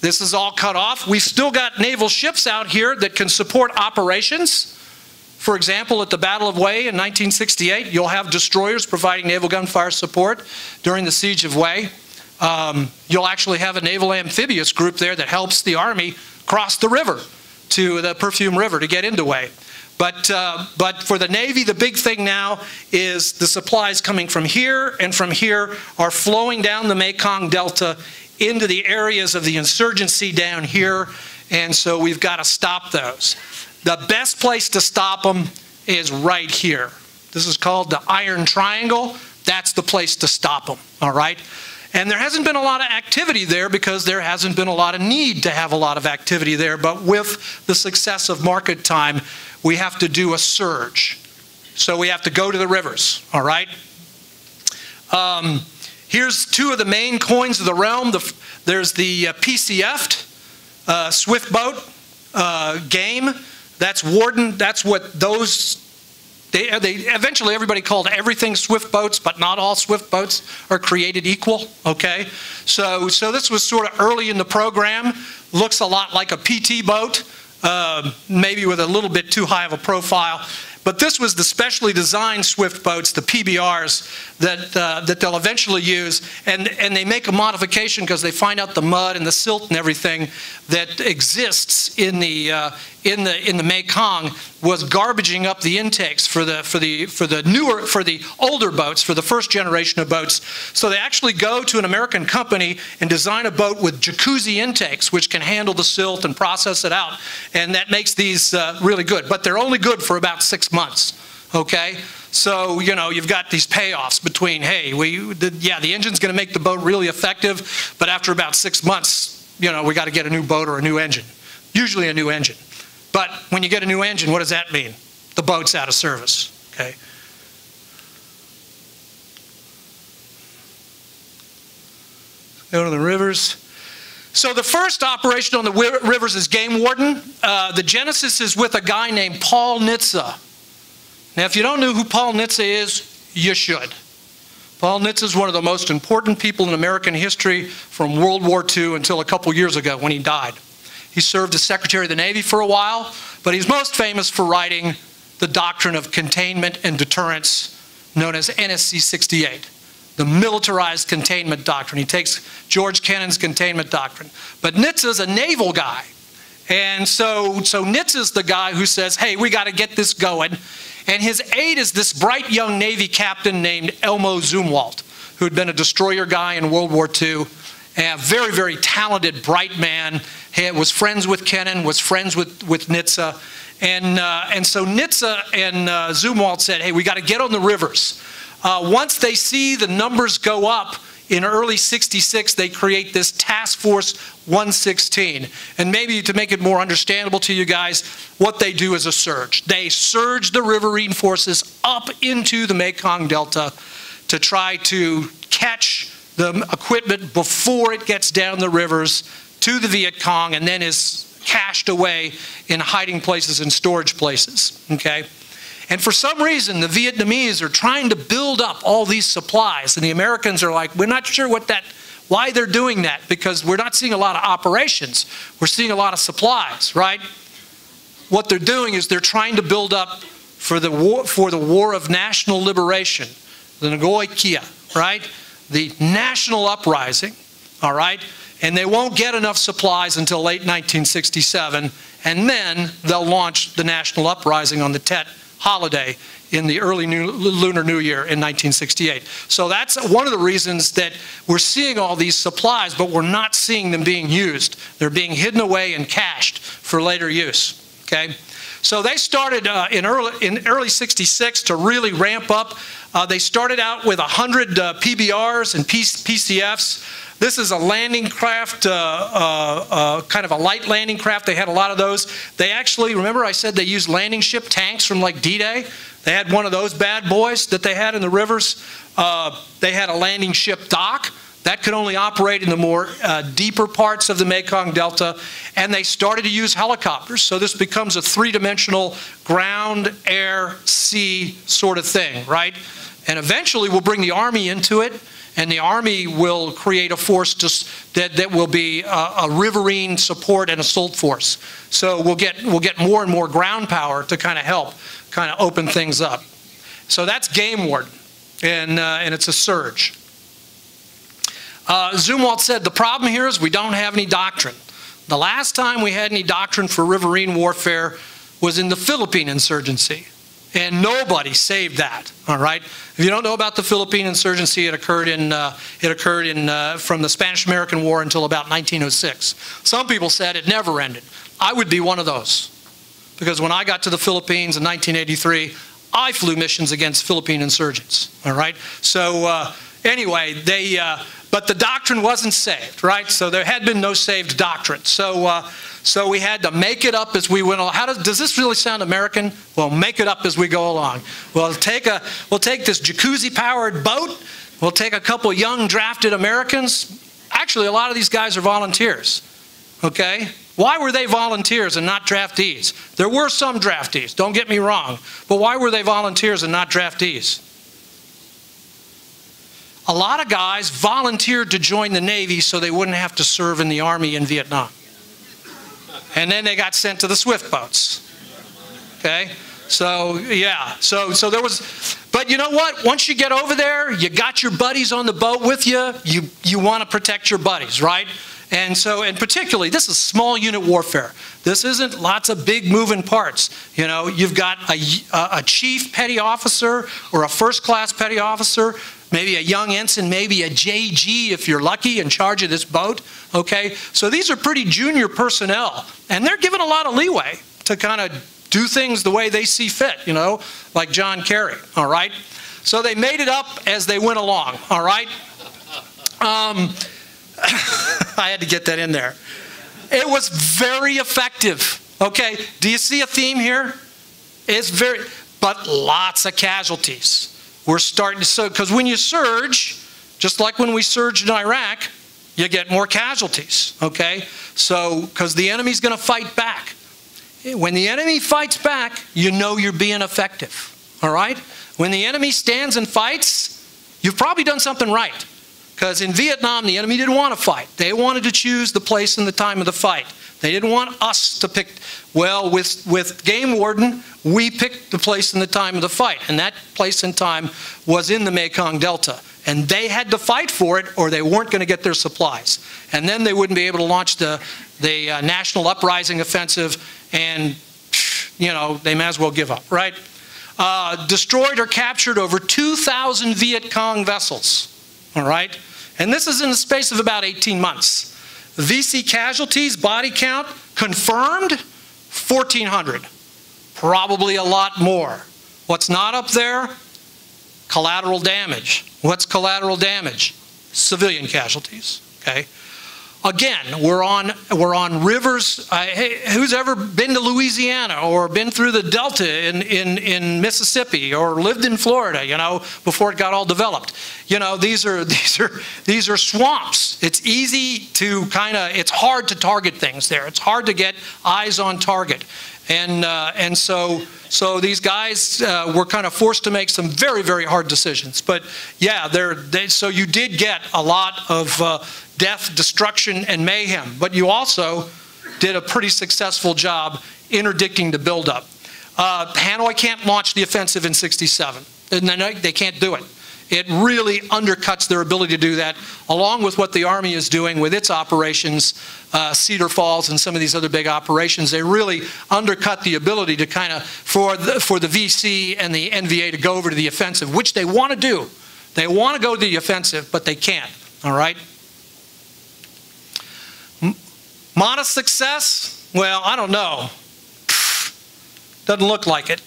This is all cut off. We've still got naval ships out here that can support operations. For example, at the Battle of Wei in 1968, you'll have destroyers providing naval gunfire support during the Siege of Wei. You'll actually have a naval amphibious group there that helps the Army cross the river to the Perfume River to get into Wei. But for the Navy, the big thing now is the supplies coming from here and from here are flowing down the Mekong Delta into the areas of the insurgency down here, and so we've got to stop those. The best place to stop them is right here. This is called the Iron Triangle. That's the place to stop them, all right? And there hasn't been a lot of activity there because there hasn't been a lot of need to have a lot of activity there, but with the success of market time, we have to do a surge. So we have to go to the rivers, all right? Here's two of the main coins of the realm. There's the PCF, Swift Boat game. That's Warden, that's what those, they eventually everybody called everything swift boats, but not all swift boats are created equal, okay? So this was sort of early in the program, looks a lot like a PT boat, maybe with a little bit too high of a profile, but this was the specially designed swift boats, the PBRs, that they'll eventually use, and they make a modification because they find out the mud and the silt and everything that exists in the Mekong was garbaging up the intakes for the older boats, for the first generation of boats. So they actually go to an American company and design a boat with jacuzzi intakes, which can handle the silt and process it out, and that makes these really good. But they're only good for about 6 months. Okay, so you know you've got these payoffs between hey, the engine's going to make the boat really effective, but after about 6 months, you know we got to get a new boat or a new engine. Usually a new engine, but when you get a new engine, what does that mean? The boat's out of service. Okay. Go to the rivers. So the first operation on the rivers is Game Warden. The genesis is with a guy named Paul Nitze. Now, if you don't know who Paul Nitze is, you should. Paul Nitze is one of the most important people in American history from World War II until a couple years ago when he died. He served as Secretary of the Navy for a while, but he's most famous for writing the doctrine of containment and deterrence known as NSC 68. The militarized containment doctrine. He takes George Kennan's containment doctrine. But Nitze's a naval guy. And so Nitze's the guy who says, hey, we got to get this going. And his aide is this bright young Navy captain named Elmo Zumwalt, who'd been a destroyer guy in World War II, a very, very talented, bright man. He was friends with Kennan, was friends with Nitze. And so Nitze and Zumwalt said, hey, we got to get on the rivers. Once they see the numbers go up, in early '66, they create this Task Force 116. And maybe to make it more understandable to you guys, what they do is a surge. They surge the riverine forces up into the Mekong Delta to try to catch the equipment before it gets down the rivers to the Viet Cong and then is cached away in hiding places and storage places, okay? And for some reason, the Vietnamese are trying to build up all these supplies, and the Americans are like, we're not sure what that, why they're doing that, because we're not seeing a lot of operations. We're seeing a lot of supplies, right? What they're doing is they're trying to build up for the war of national liberation, the Ngoc Kia, right? The national uprising, all right? And they won't get enough supplies until late 1967, and then they'll launch the national uprising on the Tet holiday in the early Lunar New Year in 1968. So that's one of the reasons that we're seeing all these supplies, but we're not seeing them being used. They're being hidden away and cached for later use, okay? So they started in early 66 to really ramp up. They started out with 100 PBRs and PCFs. This is a landing craft, kind of a light landing craft. They had a lot of those. They actually, remember I said they used landing ship tanks from like D-Day? They had one of those bad boys that they had in the rivers. They had a landing ship dock. That could only operate in the more deeper parts of the Mekong Delta, and they started to use helicopters. So this becomes a three-dimensional ground, air, sea sort of thing, right? And eventually we'll bring the Army into it, and the Army will create a force that will be a riverine support and assault force. So we'll get more and more ground power to kind of help kind of open things up. So that's Game Warden, and it's a surge. Zumwalt said, the problem here is we don't have any doctrine. The last time we had any doctrine for riverine warfare was in the Philippine insurgency, and nobody saved that, all right? If you don't know about the Philippine insurgency, it occurred from the Spanish-American War until about 1906. Some people said it never ended. I would be one of those, because when I got to the Philippines in 1983, I flew missions against Philippine insurgents, all right? So anyway, but the doctrine wasn't saved, right? So there had been no saved doctrine. So we had to make it up as we went along. Does this really sound American? Well, make it up as we go along. We'll take this jacuzzi-powered boat. We'll take a couple young drafted Americans. Actually, a lot of these guys are volunteers, okay? Why were they volunteers and not draftees? There were some draftees, don't get me wrong. But why were they volunteers and not draftees? A lot of guys volunteered to join the Navy so they wouldn't have to serve in the Army in Vietnam. And then they got sent to the swift boats. Okay? So, yeah. So there was, but you know what? Once you get over there, you got your buddies on the boat with you. You want to protect your buddies, right? And so, and particularly, this is small unit warfare. This isn't lots of big moving parts. You know, you've got a chief petty officer or a first-class petty officer, maybe a young ensign, maybe a JG if you're lucky, in charge of this boat, okay? So these are pretty junior personnel, and they're given a lot of leeway to kind of do things the way they see fit, you know, like John Kerry, all right? So they made it up as they went along, all right? I had to get that in there. It was very effective, okay? Do you see a theme here? It's very, but lots of casualties. We're starting to, so, because when you surge, just like when we surged in Iraq, you get more casualties, okay? So, because the enemy's gonna fight back. When the enemy fights back, you know you're being effective, all right? When the enemy stands and fights, you've probably done something right. Because in Vietnam, the enemy didn't want to fight. They wanted to choose the place and the time of the fight. They didn't want us to pick. Well, with Game Warden, we picked the place and the time of the fight. And that place and time was in the Mekong Delta. And they had to fight for it or they weren't going to get their supplies. And then they wouldn't be able to launch the National Uprising Offensive, and, you know, they may as well give up, right? Destroyed or captured over 2,000 Viet Cong vessels. all right? And this is in the space of about 18 months. VC casualties, body count, confirmed, 1,400. Probably a lot more. What's not up there? Collateral damage. What's collateral damage? Civilian casualties, okay? Again, we're on rivers. Hey, who's ever been to Louisiana or been through the Delta in Mississippi or lived in Florida, you know, before it got all developed? You know, these are swamps. It's easy to kind of, it's hard to target things there. It's hard to get eyes on target. And so these guys were kind of forced to make some very, very hard decisions. But yeah, so you did get a lot of death, destruction, and mayhem. But you also did a pretty successful job interdicting the buildup. Hanoi can't launch the offensive in 67. They can't do it. It really undercuts their ability to do that, along with what the Army is doing with its operations, Cedar Falls and some of these other big operations. They really undercut the ability to kind of, for the VC and the NVA to go over to the offensive, which they want to do. They want to go to the offensive, but they can't, all right? Modest success? Well, I don't know. Doesn't look like it.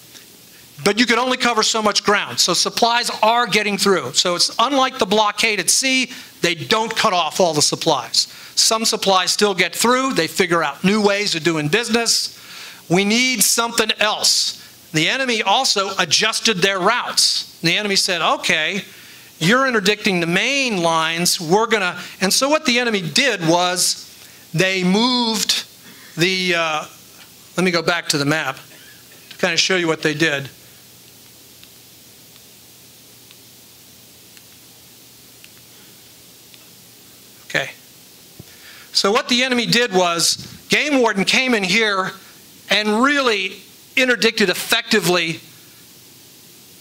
But you can only cover so much ground. So supplies are getting through. So it's unlike the blockade at sea, they don't cut off all the supplies. Some supplies still get through. They figure out new ways of doing business. We need something else. The enemy also adjusted their routes. The enemy said, okay, you're interdicting the main lines. We're going to... And so what the enemy did was they moved the... let me go back to the map to kind of show you what they did. Okay. So what the enemy did was, Game Warden came in here and really interdicted effectively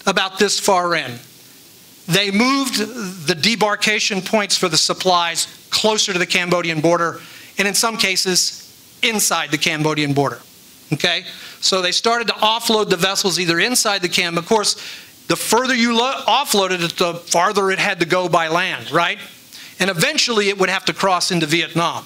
about this far in. They moved the debarkation points for the supplies closer to the Cambodian border, and in some cases, inside the Cambodian border. Okay? So they started to offload the vessels either inside the Cam. Of course, the further you offloaded it, the farther it had to go by land, right? And eventually it would have to cross into Vietnam.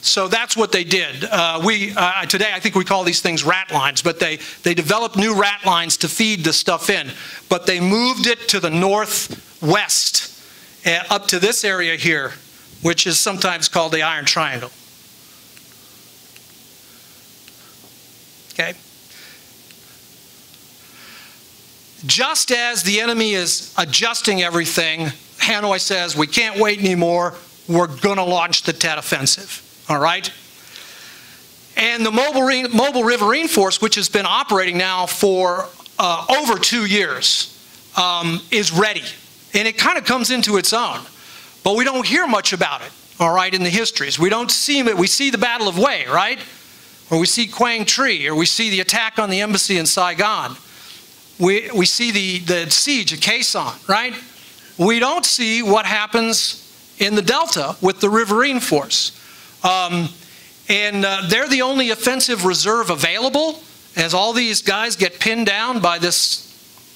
So that's what they did. Today I think we call these things rat lines, but they developed new rat lines to feed the stuff in. But they moved it to the northwest, up to this area here, which is sometimes called the Iron Triangle. Okay. Just as the enemy is adjusting everything, Hanoi says, we can't wait anymore, we're going to launch the Tet Offensive, all right? And the Mobile Riverine Force, which has been operating now for over 2 years, is ready. And it kind of comes into its own, but we don't hear much about it, all right, in the histories. We don't see it. We see the Battle of Wei, right? Or we see Quang Tri, or we see the attack on the embassy in Saigon. We see the siege of Khe Sanh, right? We don't see what happens in the Delta with the Riverine Force. They're the only offensive reserve available as all these guys get pinned down by this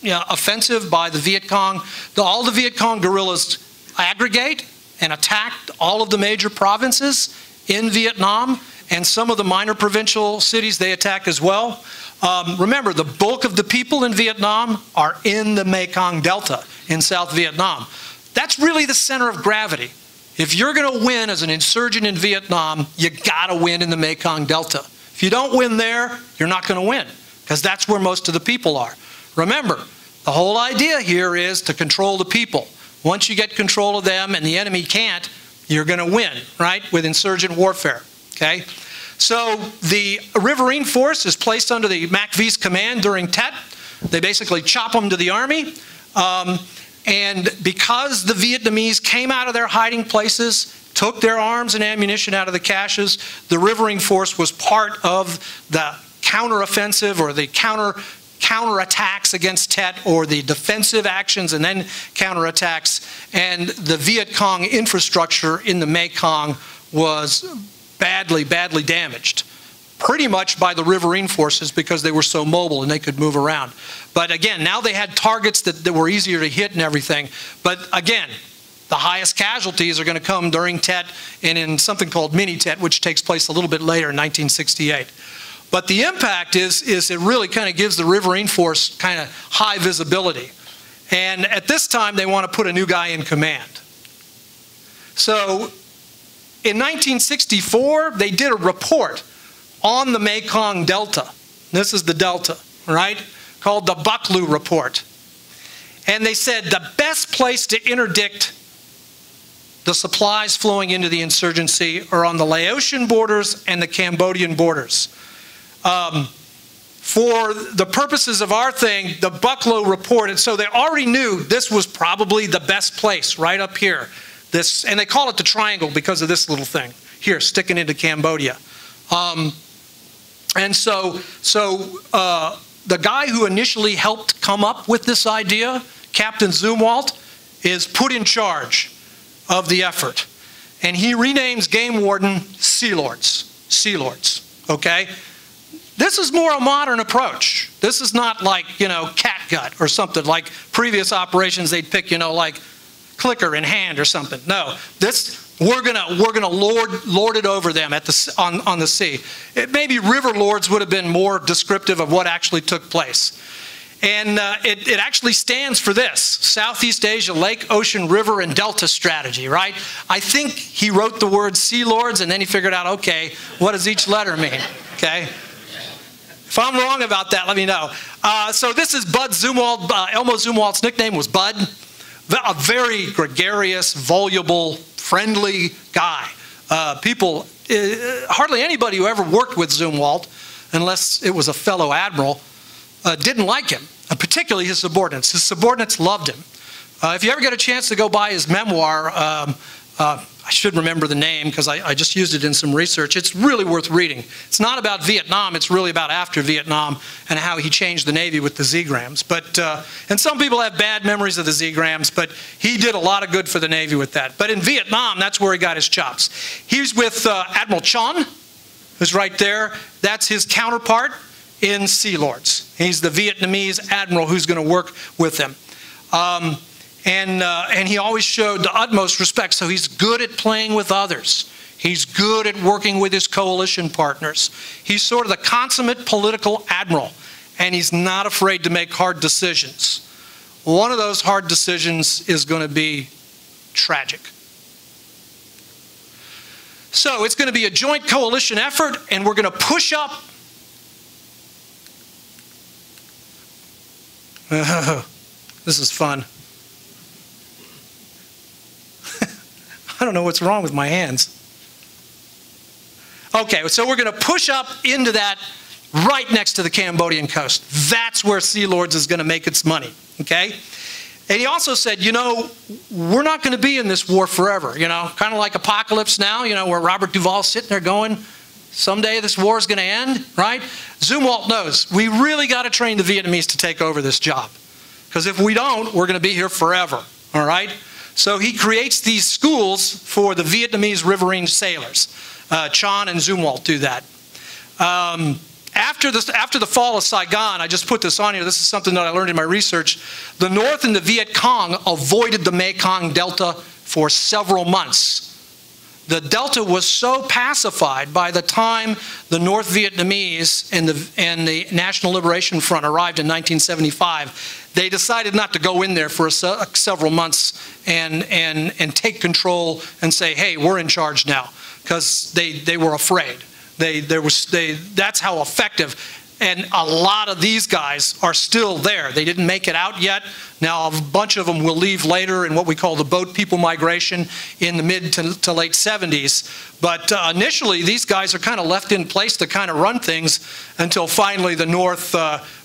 offensive by the Viet Cong. All the Viet Cong guerrillas aggregate and attack all of the major provinces in Vietnam and some of the minor provincial cities they attack as well. Remember, the bulk of the people in Vietnam are in the Mekong Delta in South Vietnam. That's really the center of gravity. If you're going to win as an insurgent in Vietnam, you got to win in the Mekong Delta. If you don't win there, you're not going to win, because that's where most of the people are. Remember, the whole idea here is to control the people. Once you get control of them and the enemy can't, you're going to win, right, with insurgent warfare, okay? So the Riverine Force is placed under the MACV's command during Tet. They basically chop them to the Army. And because the Vietnamese came out of their hiding places, took their arms and ammunition out of the caches, the Riverine Force was part of the counteroffensive or the counterattacks against Tet, or the defensive actions and then counterattacks. And the Viet Cong infrastructure in the Mekong was badly, badly damaged, pretty much by the Riverine Forces, because they were so mobile and they could move around. But again, now they had targets that were easier to hit and everything. But again, The highest casualties are going to come during Tet and in something called Mini-Tet, which takes place a little bit later in 1968. But the impact is it really kind of gives the riverine force kind of high visibility. And at this time, they want to put a new guy in command. So in 1964, they did a report on the Mekong Delta. This is the Delta, right? Called the Bucklew Report. And they said the best place to interdict the supplies flowing into the insurgency are on the Laotian borders and the Cambodian borders. For the purposes of our thing, the Bucklew Report, and so they already knew this was probably the best place, right up here. This, and they call it the triangle because of this little thing here, sticking into Cambodia. The guy who initially helped come up with this idea, Captain Zumwalt, is put in charge of the effort. And he renames Game Warden Sea Lords. Sea Lords, okay? This is more a modern approach. This is not like, you know, catgut or something like previous operations they'd pick, you know, like clicker in hand or something. No, this, we're gonna lord it over them at the, on the sea. It, maybe river lords would have been more descriptive of what actually took place. And it actually stands for this, Southeast Asia Lake, Ocean, River, and Delta Strategy, right? I think he wrote the word sea lords and then he figured out, okay, what does each letter mean, okay? If I'm wrong about that, let me know. So this is Bud Zumwalt. Elmo Zumwalt's nickname was Bud. A very gregarious, voluble, friendly guy. Hardly anybody who ever worked with Zumwalt, unless it was a fellow admiral, didn't like him, and particularly his subordinates. His subordinates loved him. If you ever get a chance to go buy his memoir, I should remember the name because I just used it in some research. It's really worth reading. It's not about Vietnam. It's really about after Vietnam and how he changed the Navy with the Z-grams. But, and some people have bad memories of the Z-grams, but he did a lot of good for the Navy with that. But in Vietnam, that's where he got his chops. He's with Admiral Chon, who's right there. That's his counterpart in Sea Lords. He's the Vietnamese admiral who's going to work with them. And he always showed the utmost respect, so he's good at playing with others. He's good at working with his coalition partners. He's sort of the consummate political admiral, and he's not afraid to make hard decisions. One of those hard decisions is going to be tragic. So it's going to be a joint coalition effort, and we're going to push up. This is fun. I don't know what's wrong with my hands. Okay, so we're going to push up into that right next to the Cambodian coast. That's where Sea Lords is going to make its money, okay? And he also said, you know, we're not going to be in this war forever, you know, kind of like Apocalypse Now, you know, where Robert Duvall's sitting there going, someday this war is going to end, right? Zumwalt knows, we really got to train the Vietnamese to take over this job, because if we don't, we're going to be here forever, all right? So he creates these schools for the Vietnamese riverine sailors. Chon and Zumwalt do that. After the fall of Saigon, I just put this on here. This is something that I learned in my research. The North and the Viet Cong avoided the Mekong Delta for several months. The Delta was so pacified by the time the North Vietnamese and the National Liberation Front arrived in 1975, they decided not to go in there for several months and take control and say, hey, we're in charge now, because they were afraid. That's how effective. And a lot of these guys are still there. They didn't make it out yet. Now, a bunch of them will leave later in what we call the boat people migration in the mid to late 70s. But initially, these guys are kind of left in place to kind of run things until finally the North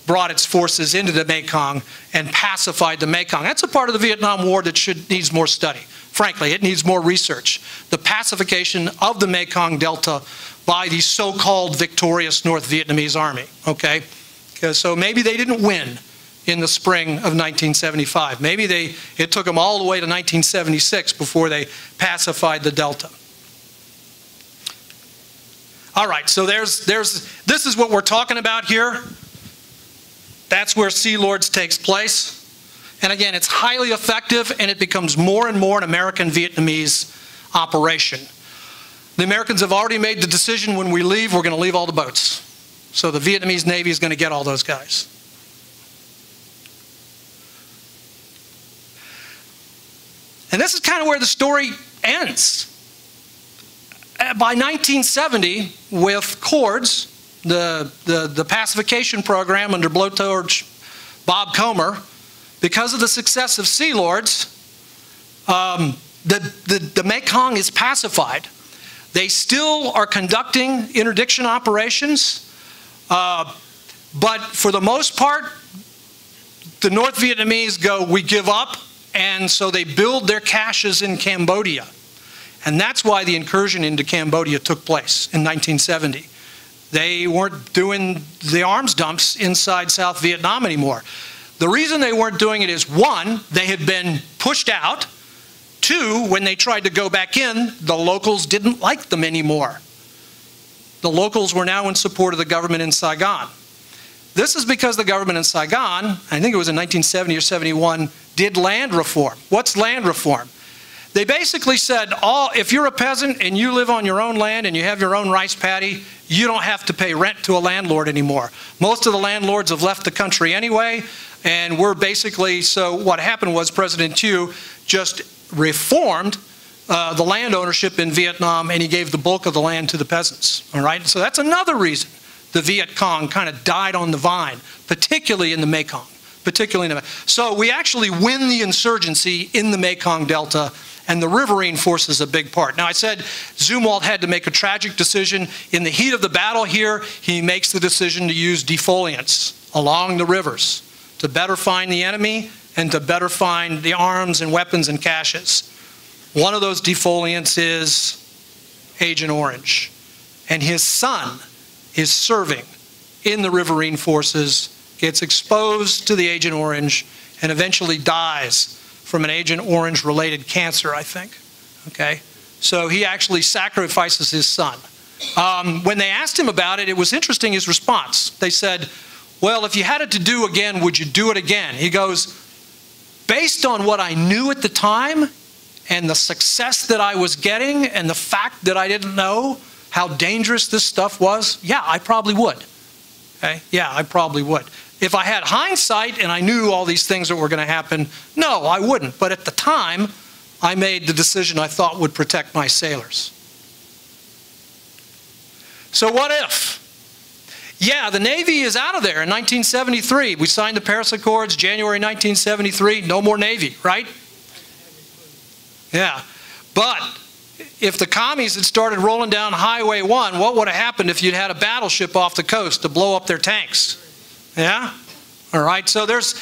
brought its forces into the Mekong and pacified the Mekong. That's a part of the Vietnam War that needs more study. Frankly, it needs more research. The pacification of the Mekong Delta by the so-called victorious North Vietnamese army, okay? So maybe they didn't win in the spring of 1975. Maybe it took them all the way to 1976 before they pacified the Delta. All right, so this is what we're talking about here. That's where Sea Lords takes place. And again, it's highly effective, and it becomes more and more an American-Vietnamese operation. The Americans have already made the decision, when we leave, we're going to leave all the boats. So the Vietnamese Navy is going to get all those guys. And this is kind of where the story ends. By 1970, with CORDS, the pacification program under blowtorch Bob Comer, because of the success of Sea Lords, the Mekong is pacified. They still are conducting interdiction operations, but for the most part, the North Vietnamese go, we give up, and so they build their caches in Cambodia. And that's why the incursion into Cambodia took place in 1970. They weren't doing the arms dumps inside South Vietnam anymore. The reason they weren't doing it is, one, they had been pushed out. Two, when they tried to go back in, the locals didn't like them anymore. The locals were now in support of the government in Saigon. This is because the government in Saigon, I think it was in 1970 or 71, did land reform. What's land reform? They basically said, if you're a peasant and you live on your own land and you have your own rice paddy, you don't have to pay rent to a landlord anymore. Most of the landlords have left the country anyway, and we're basically, so what happened was President Thieu just reformed the land ownership in Vietnam, and he gave the bulk of the land to the peasants, all right? So that's another reason the Viet Cong kind of died on the vine, particularly in the Mekong. So we actually win the insurgency in the Mekong Delta, and the riverine force is a big part. Now, I said Zumwalt had to make a tragic decision. In the heat of the battle here, he makes the decision to use defoliants along the rivers to better find the enemy and to better find the arms and weapons and caches. One of those defoliants is Agent Orange, and his son is serving in the riverine forces, gets exposed to the Agent Orange, and eventually dies from an Agent Orange-related cancer, I think. Okay, so he actually sacrifices his son. When they asked him about it, it was interesting, his response. They said, well, if you had it to do again, would you do it again? He goes, based on what I knew at the time and the success that I was getting and the fact that I didn't know how dangerous this stuff was, yeah, I probably would. Okay? Yeah, I probably would. If I had hindsight and I knew all these things that were going to happen, no, I wouldn't. But at the time, I made the decision I thought would protect my sailors. So what if? Yeah, the Navy is out of there in 1973. We signed the Paris Accords, January 1973. No more Navy, right? Yeah. But if the commies had started rolling down Highway 1, what would have happened if you'd had a battleship off the coast to blow up their tanks? Yeah? All right, so there's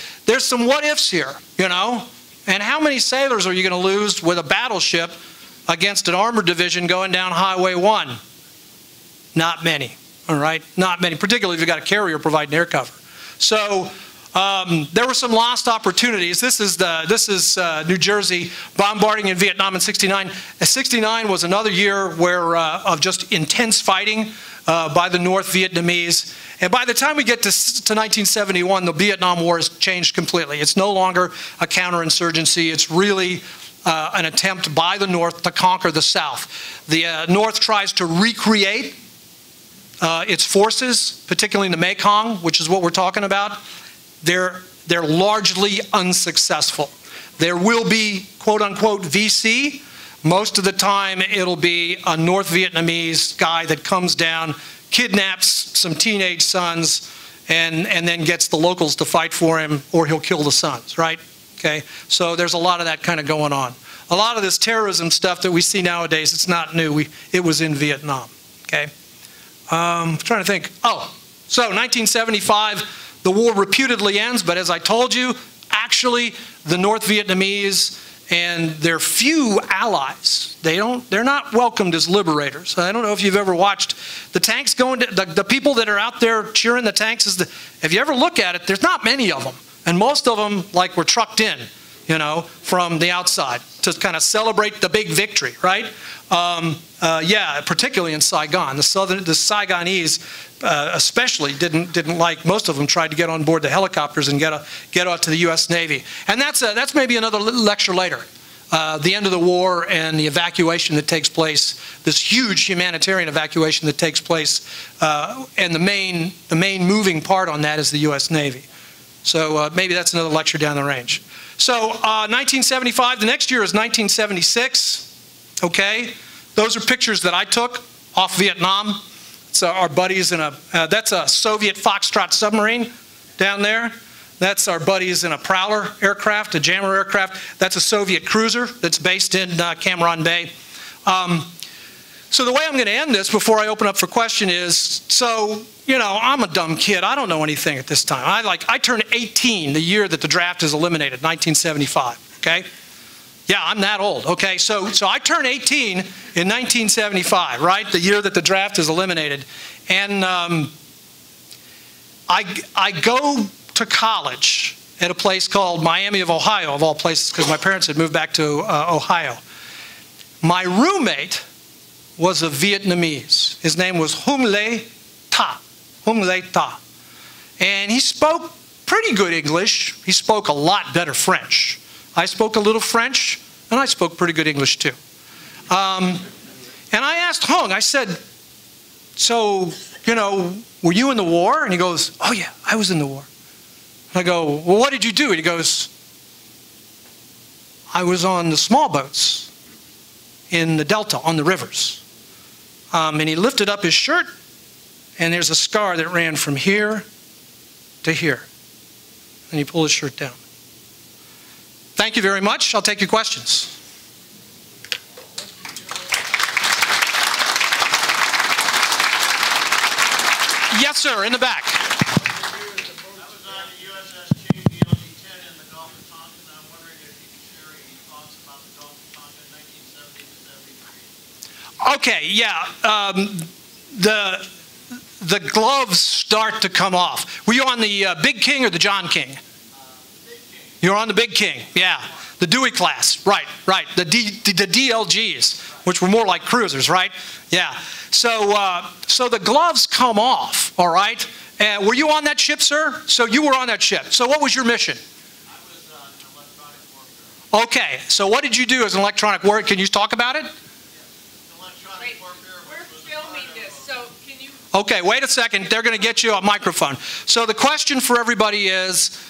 some what-ifs here, you know? And how many sailors are you going to lose with a battleship against an armored division going down Highway 1? Not many, all right? Not many, particularly if you've got a carrier providing air cover. So there were some lost opportunities. This is New Jersey bombarding in Vietnam in 1969. 1969 was another year where, of just intense fighting by the North Vietnamese. And by the time we get to 1971, the Vietnam War has changed completely. It's no longer a counterinsurgency. It's really an attempt by the North to conquer the South. The North tries to recreate its forces, particularly in the Mekong, which is what we're talking about. They're largely unsuccessful. There will be, quote unquote, VC. Most of the time, it'll be a North Vietnamese guy that comes down, kidnaps some teenage sons, and then gets the locals to fight for him, or he'll kill the sons, right? Okay, so there's a lot of that kind of going on. A lot of this terrorism stuff that we see nowadays, it's not new. It was in Vietnam, okay? I'm trying to think. Oh, so 1975, the war reputedly ends, but as I told you, actually, the North Vietnamese and their few allies, they're not welcomed as liberators. I don't know if you've ever watched the tanks going to, the people that are out there cheering the tanks, if you ever look at it, there's not many of them. And most of them, like, were trucked in. you know, from the outside to kind of celebrate the big victory, right? Yeah, particularly in Saigon. The Saigonese especially didn't like, most of them tried to get on board the helicopters and get out to the U.S. Navy. And that's maybe another lecture later. The end of the war and the evacuation that takes place, this huge humanitarian evacuation that takes place, and the main moving part on that is the U.S. Navy. So maybe that's another lecture down the range. So 1975, the next year is 1976, okay? Those are pictures that I took off Vietnam. So our buddies in a, that's a Soviet Foxtrot submarine down there. That's our buddies in a Prowler aircraft, a Jammer aircraft. That's a Soviet cruiser that's based in Cam Ranh Bay. So the way I'm going to end this before I open up for question is, so, you know, I'm a dumb kid. I don't know anything at this time. I turned 18 the year that the draft is eliminated, 1975, okay? Yeah, I'm that old, okay? So I turned 18 in 1975, right? The year that the draft is eliminated. And I go to college at a place called Miami of Ohio, of all places, because my parents had moved back to Ohio. My roommate was a Vietnamese. His name was Hung Le Ta. And he spoke pretty good English. He spoke a lot better French. I spoke a little French, and I spoke pretty good English too. And I asked Hung, I said, so, you know, were you in the war? And he goes, oh yeah, I was in the war. I go, well, what did you do? And he goes, I was on the small boats in the Delta, on the rivers. And he lifted up his shirt, and there's a scar that ran from here to here. And he pulled his shirt down. Thank you very much. I'll take your questions. Yes, sir, in the back. Okay, yeah, the gloves start to come off. Were you on the Big King or the John King? Big King. You're on the Big King, yeah. The Dewey class, right. The DLGs, which were more like cruisers, right? Yeah, so the gloves come off, all right? Were you on that ship, sir? So you were on that ship. So what was your mission? I was an electronic worker. Okay, so what did you do as an electronic worker? Can you talk about it? Okay, wait a second. They're going to get you a microphone. So the question for everybody is,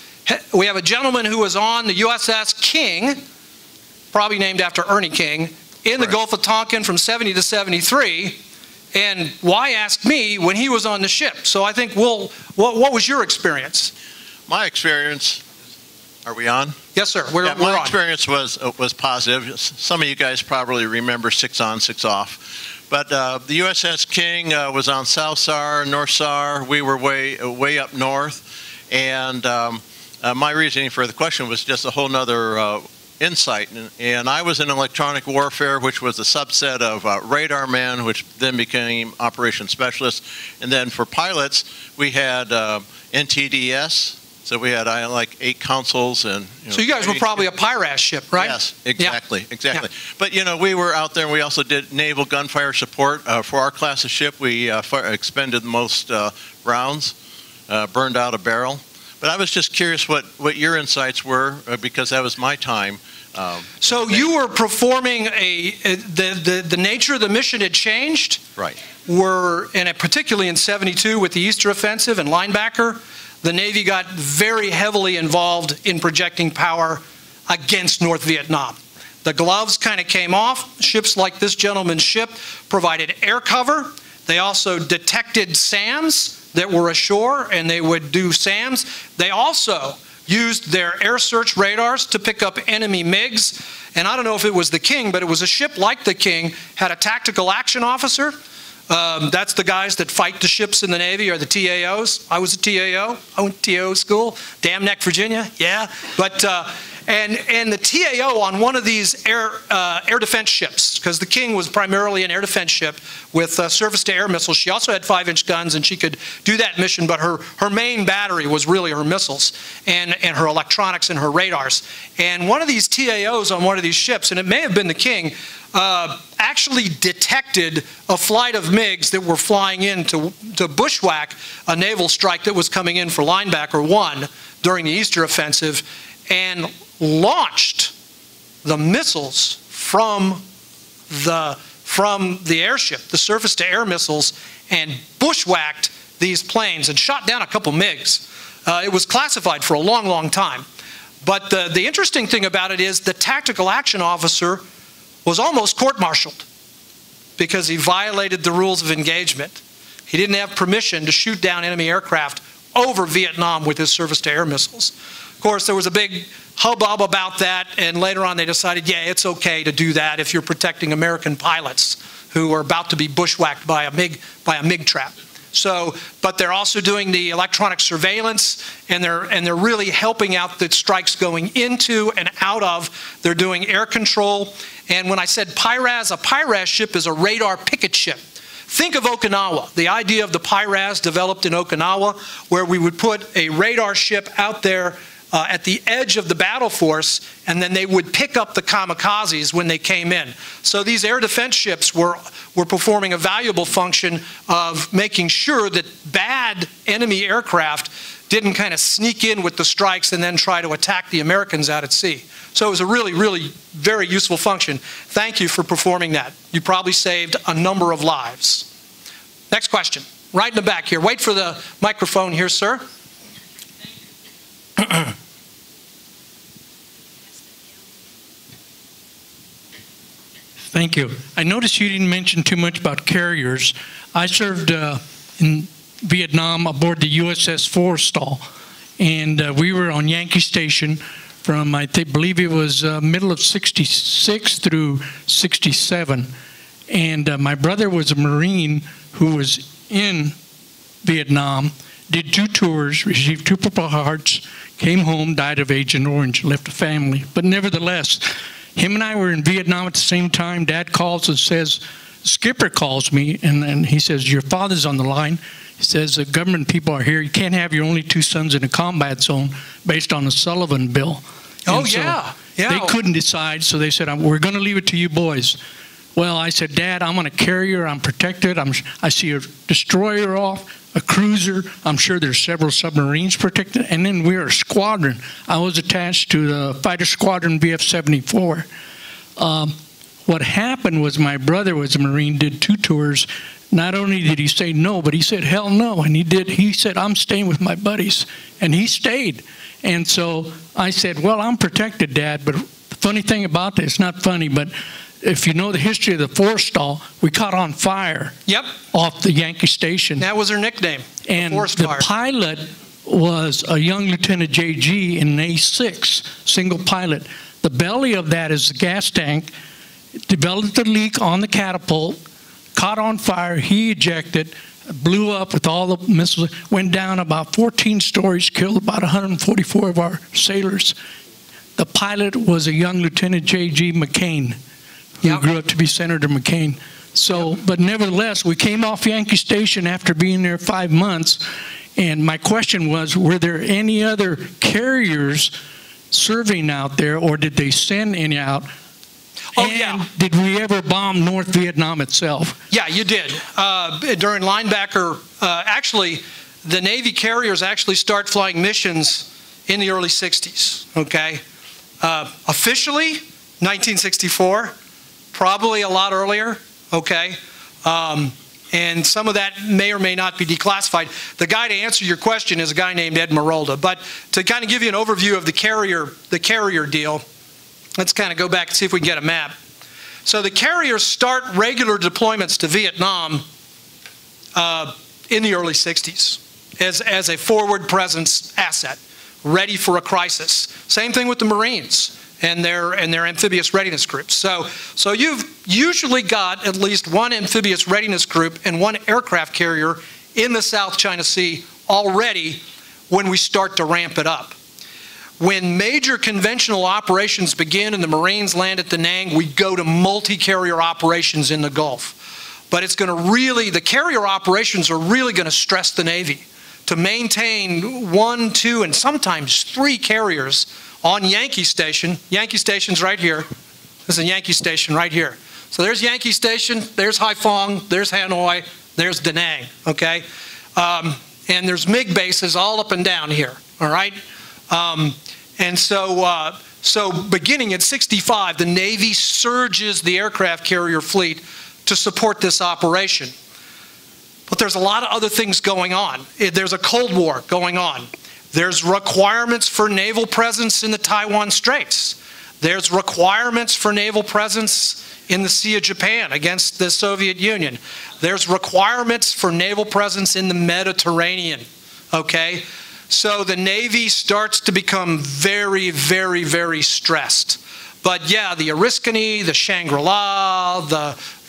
we have a gentleman who was on the USS King, probably named after Ernie King, in the Gulf of Tonkin from 70 to 73, and why ask me when he was on the ship? So I think we'll, what was your experience? My experience, are we on? Yes, sir, we're on. My experience was positive. Some of you guys probably remember 6 on, 6 off. But the USS King was on South Sar, North Sar. We were way up north. And my reasoning for the question was just a whole nother insight. And I was in electronic warfare, which was a subset of radar men, which then became operation specialists. And then for pilots, we had NTDS. So we had like 8 consoles and... You know, so you guys were probably a PIRAS ship, right? Yes, exactly, yeah. Exactly. Yeah. But, you know, we were out there and we also did naval gunfire support. For our class of ship, we expended the most rounds, burned out a barrel. But I was just curious what your insights were, because that was my time. So you were performing the nature of the mission had changed? Right. Particularly in 72 with the Easter Offensive and Linebacker, the Navy got very heavily involved in projecting power against North Vietnam. The gloves kind of came off. Ships like this gentleman's ship provided air cover. They also detected SAMs that were ashore, and they would do SAMs. They also used their air search radars to pick up enemy MiGs. And I don't know if it was the King, but it was a ship like the King, had a tactical action officer. That's the guys that fight the ships in the Navy, or the TAOs. I was a TAO. I went to TAO school. Damn Neck, Virginia. Yeah. But And the TAO on one of these air defense ships, because the King was primarily an air defense ship with surface-to-air missiles. She also had 5-inch guns, and she could do that mission, but her main battery was really her missiles and her electronics and her radars. And one of these TAOs on one of these ships, and it may have been the King, actually detected a flight of MiGs that were flying in to bushwhack a naval strike that was coming in for Linebacker One during the Easter Offensive, and launched the missiles from the airship, the surface-to-air missiles, and bushwhacked these planes and shot down a couple MiGs. It was classified for a long, long time. But the interesting thing about it is the tactical action officer was almost court-martialed because he violated the rules of engagement. He didn't have permission to shoot down enemy aircraft over Vietnam with his surface-to-air missiles. Of course, there was a big hubbub about that, and later on they decided, yeah, it's okay to do that if you're protecting American pilots who are about to be bushwhacked by a MiG trap. So, but they're also doing the electronic surveillance, and they're really helping out the strikes going into and out of. They're doing air control. And when I said PIRAS, a PIRAS ship is a radar picket ship. Think of Okinawa. The idea of the PIRAS developed in Okinawa, where we would put a radar ship out there at the edge of the battle force, and then they would pick up the kamikazes when they came in. So these air defense ships were performing a valuable function of making sure that bad enemy aircraft didn't kind of sneak in with the strikes and then try to attack the Americans out at sea. So it was a really, really very useful function. Thank you for performing that. You probably saved a number of lives. Next question, right in the back here. Wait for the microphone here, sir. Thank you. I noticed you didn't mention too much about carriers. I served in Vietnam aboard the USS Forrestal, and we were on Yankee Station from, I believe it was middle of 66 through 67. And my brother was a Marine who was in Vietnam, did 2 tours, received 2 Purple Hearts, came home, died of Agent Orange, left a family. But nevertheless, him and I were in Vietnam at the same time. Dad calls and says, skipper calls me, and then he says, your father's on the line. He says, the government people are here. You can't have your only 2 sons in a combat zone based on a Sullivan bill. Oh, and yeah. So yeah. They couldn't decide, so they said, we're going to leave it to you boys. Well, I said, Dad, I'm on a carrier. I'm protected. I see a destroyer off, a cruiser. I'm sure there's several submarines protected. And then we're a squadron. I was attached to the fighter squadron BF-74. What happened was my brother was a Marine, did 2 tours. Not only did he say no, but he said, hell no. And he said, I'm staying with my buddies. And he stayed. And so I said, well, I'm protected, Dad. But the funny thing about this, not funny, but if you know the history of the Forrestal, we caught on fire. Yep. Off the Yankee Station. That was her nickname. And the pilot was a young Lieutenant JG in an A6, single pilot. The belly of that is the gas tank. It developed a leak on the catapult, caught on fire, he ejected, blew up with all the missiles, went down about 14 stories, killed about 144 of our sailors. The pilot was a young Lieutenant J.G. McCain, who yep. grew up to be Senator McCain. So, yep. But nevertheless, we came off Yankee Station after being there 5 months, and my question was, were there any other carriers serving out there, or did they send any out? Oh, and yeah. Did we ever bomb North Vietnam itself? Yeah, you did. During Linebacker, actually, the Navy carriers actually start flying missions in the early 60s, okay? Officially, 1964, probably a lot earlier, okay? And some of that may or may not be declassified. The guy to answer your question is a guy named Ed Marolda. But to kind of give you an overview of the carrier deal, let's kind of go back and see if we can get a map. So the carriers start regular deployments to Vietnam in the early 60s as a forward presence asset, ready for a crisis. Same thing with the Marines and their amphibious readiness groups. So you've usually got at least one amphibious readiness group and one aircraft carrier in the South China Sea already when we start to ramp it up. When major conventional operations begin and the Marines land at Da Nang, we go to multi-carrier operations in the Gulf. But it's going to really, the carrier operations are really going to stress the Navy to maintain 1, 2, and sometimes 3 carriers on Yankee Station. Yankee Station's right here. This is a Yankee Station right here. So there's Yankee Station, there's Haiphong, there's Hanoi, there's Da Nang, okay? And there's MiG bases all up and down here, all right? So beginning at 65, the Navy surges the aircraft carrier fleet to support this operation. But there's a lot of other things going on. There's a Cold War going on. There's requirements for naval presence in the Taiwan Straits. There's requirements for naval presence in the Sea of Japan against the Soviet Union. There's requirements for naval presence in the Mediterranean, okay? So the Navy starts to become very, very, very stressed. But yeah, the Oriskany, the Shangri-La,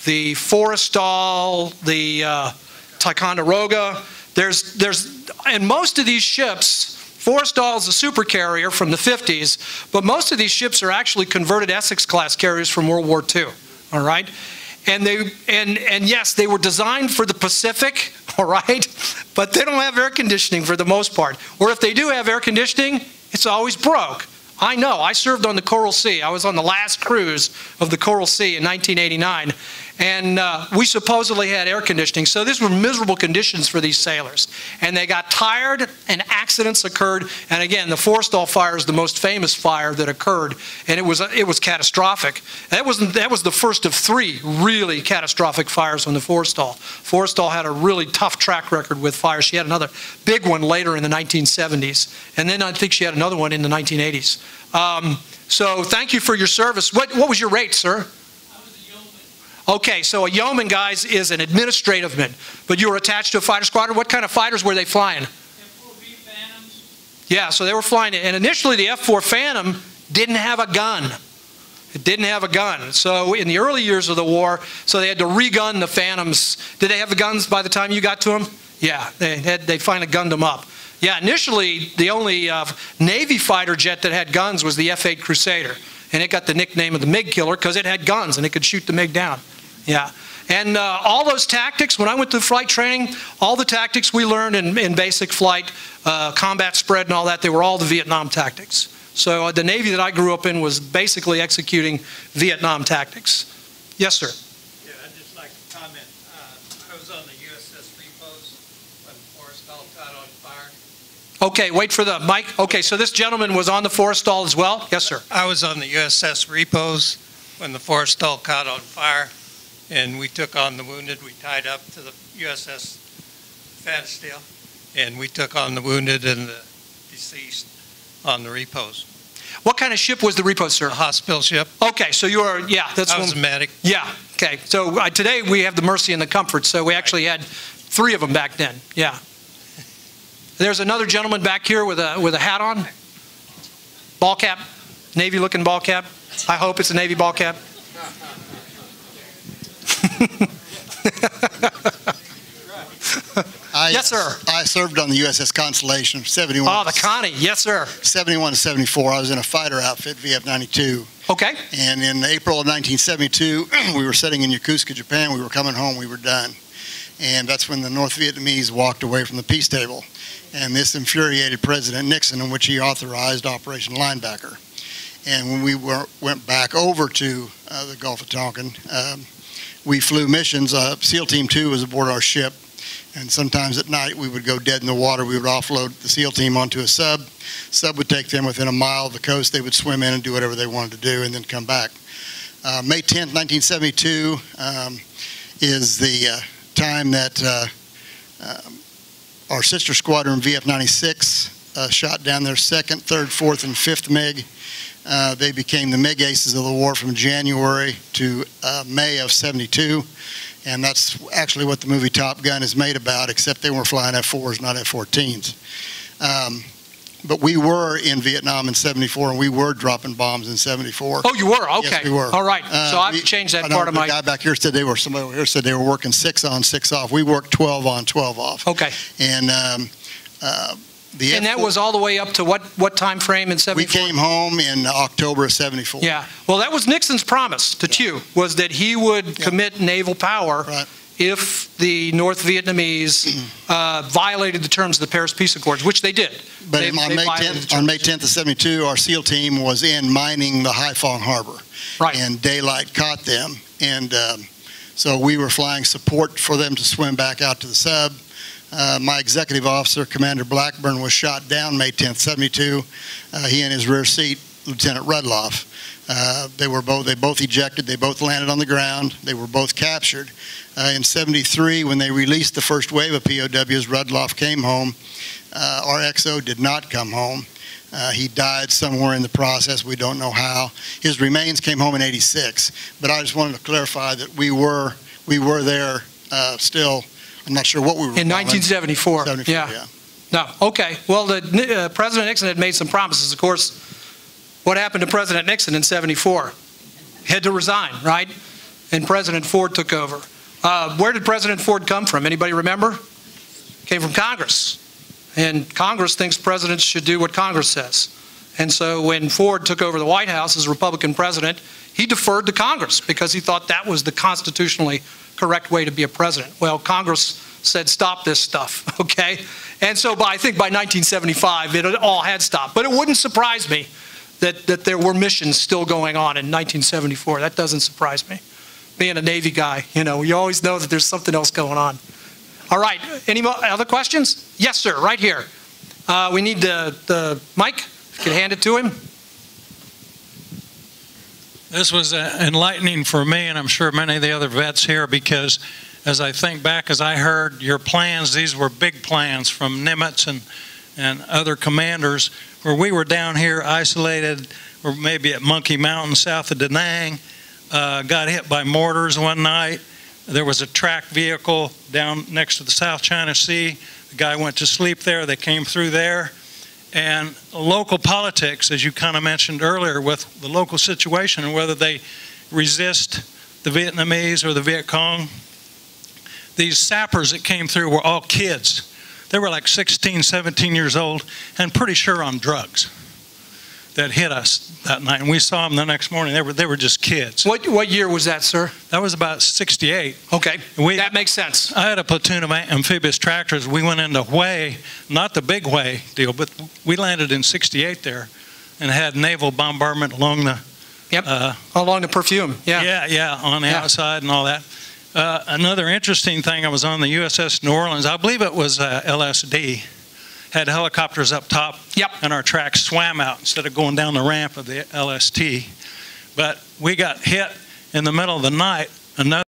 the Forrestal, the Ticonderoga, and most of these ships, Forrestal is a supercarrier from the 50s, but most of these ships are actually converted Essex-class carriers from World War II, all right? And yes, they were designed for the Pacific, all right? But they don't have air conditioning for the most part. Or if they do have air conditioning, it's always broke. I know, I served on the Coral Sea. I was on the last cruise of the Coral Sea in 1989, and we supposedly had air conditioning. So these were miserable conditions for these sailors. And they got tired, and accidents occurred. And again, the Forrestal fire is the most famous fire that occurred, and it was catastrophic. That was the first of 3 really catastrophic fires on the Forrestal. Forrestal had a really tough track record with fire. She had another big one later in the 1970s, and then I think she had another one in the 1980s. So thank you for your service. What was your rate, sir? Okay, so a yeoman, guys, is an administrative man, but you were attached to a fighter squadron. What kind of fighters were they flying? F-4B Phantoms. Yeah, so they were flying it. And initially, the F-4 Phantom didn't have a gun. It didn't have a gun. So in the early years of the war, so they had to re-gun the Phantoms. Did they have the guns by the time you got to them? Yeah, they finally gunned them up. Yeah, initially, the only Navy fighter jet that had guns was the F-8 Crusader. And it got the nickname of the MiG killer because it had guns and it could shoot the MiG down. Yeah, and all those tactics, when I went through flight training, all the tactics we learned in basic flight, combat spread and all that, they were all the Vietnam tactics. So the Navy that I grew up in was basically executing Vietnam tactics. Yes, sir? Yeah, I'd just like to comment. I was on the USS Repose when Forrestal caught on fire. Okay, wait for the mic. Okay, so this gentleman was on the Forrestal as well? Yes, sir. I was on the USS Repose when the Forrestal caught on fire. And we took on the wounded. We tied up to the USS Phantom, and we took on the wounded and the deceased on the Repose. What kind of ship was the Repose, sir? A hospital ship. Okay, so you are, yeah. I was a medic. Yeah, okay. So today we have the Mercy and the Comfort, so we actually had 3 of them back then, yeah. There's another gentleman back here with a hat on. Ball cap, Navy-looking ball cap. I hope it's a Navy ball cap. Yes, sir. I served on the USS Constellation, 71. Oh, the Connie. Yes, sir. 71 to 74. I was in a fighter outfit, VF-92. Okay. And in April of 1972, we were sitting in Yokosuka, Japan. We were coming home. We were done. And that's when the North Vietnamese walked away from the peace table. And this infuriated President Nixon, in which he authorized Operation Linebacker. And when we went back over to the Gulf of Tonkin, we flew missions. SEAL Team 2 was aboard our ship. And sometimes at night, we would go dead in the water. We would offload the SEAL Team onto a sub. Sub would take them within a mile of the coast. They would swim in and do whatever they wanted to do and then come back. May 10th, 1972 is the time that our sister squadron, VF-96, shot down their 2nd, 3rd, 4th, and 5th MiG. They became the MiG aces of the war from January to May of 72. And that's actually what the movie Top Gun is made about, except they were flying F-4s, not F-14s. But we were in Vietnam in 74, and we were dropping bombs in 74. Oh, you were? Okay. Yes, we were. All right. So I've changed that part of my... The guy back here said they were, somebody over here said they were working 6 on, 6 off. We worked 12 on, 12 off. Okay. And And that was all the way up to what time frame in 74? We came home in October of 74. Yeah. Well, that was Nixon's promise to Thieu, was that he would commit naval power if the North Vietnamese violated the terms of the Paris Peace Accords, which they did. But on May 10th of 72, our SEAL team was in mining the Haiphong harbor. Right. And daylight caught them. And so we were flying support for them to swim back out to the sub. My executive officer, Commander Blackburn, was shot down May 10th, 72. He and his rear seat, Lieutenant Rudloff. They both ejected. They both landed on the ground. They were both captured. In 73, when they released the first wave of POWs, Rudloff came home. Our XO did not come home. He died somewhere in the process. We don't know how. His remains came home in 86. But I just wanted to clarify that we were there still. I'm not sure what we were in 1974. 74, yeah. No. Okay. Well, the President Nixon had made some promises. Of course, what happened to President Nixon in 74? Had to resign, right? And President Ford took over. Where did President Ford come from? Anybody remember? Came from Congress. And Congress thinks presidents should do what Congress says. And so when Ford took over the White House as Republican president, he deferred to Congress because he thought that was the constitutionally correct way to be a president. Well, Congress said stop this stuff, okay? And so I think by 1975, it all had stopped. But it wouldn't surprise me that there were missions still going on in 1974. That doesn't surprise me. Being a Navy guy, you know, you always know that there's something else going on. All right, any more other questions? Yes, sir, right here. We need the mic, if you could hand it to him. This was enlightening for me, and I'm sure many of the other vets here, because as I think back, as I heard your plans, these were big plans from Nimitz and other commanders, where we were down here isolated, or maybe at Monkey Mountain south of Da Nang, got hit by mortars one night. There was a tracked vehicle down next to the South China Sea. The guy went to sleep there. They came through there. And local politics, as you kind of mentioned earlier, with the local situation and whether they resist the Vietnamese or the Viet Cong, these sappers that came through were all kids. They were like 16, 17 years old and pretty sure on drugs that hit us that night. And we saw them the next morning. They were just kids. What year was that, sir? That was about 68. Okay, that makes sense. I had a platoon of amphibious tractors. We went into Hue, not the big Hue deal, but we landed in 68 there and had naval bombardment along the... Yep, along the Perfume, yeah. Yeah, yeah, on the outside and all that. Another interesting thing, I was on the USS New Orleans. I believe it was LSD. Had helicopters up top, and our tracks swam out instead of going down the ramp of the LST. But we got hit in the middle of the night. Another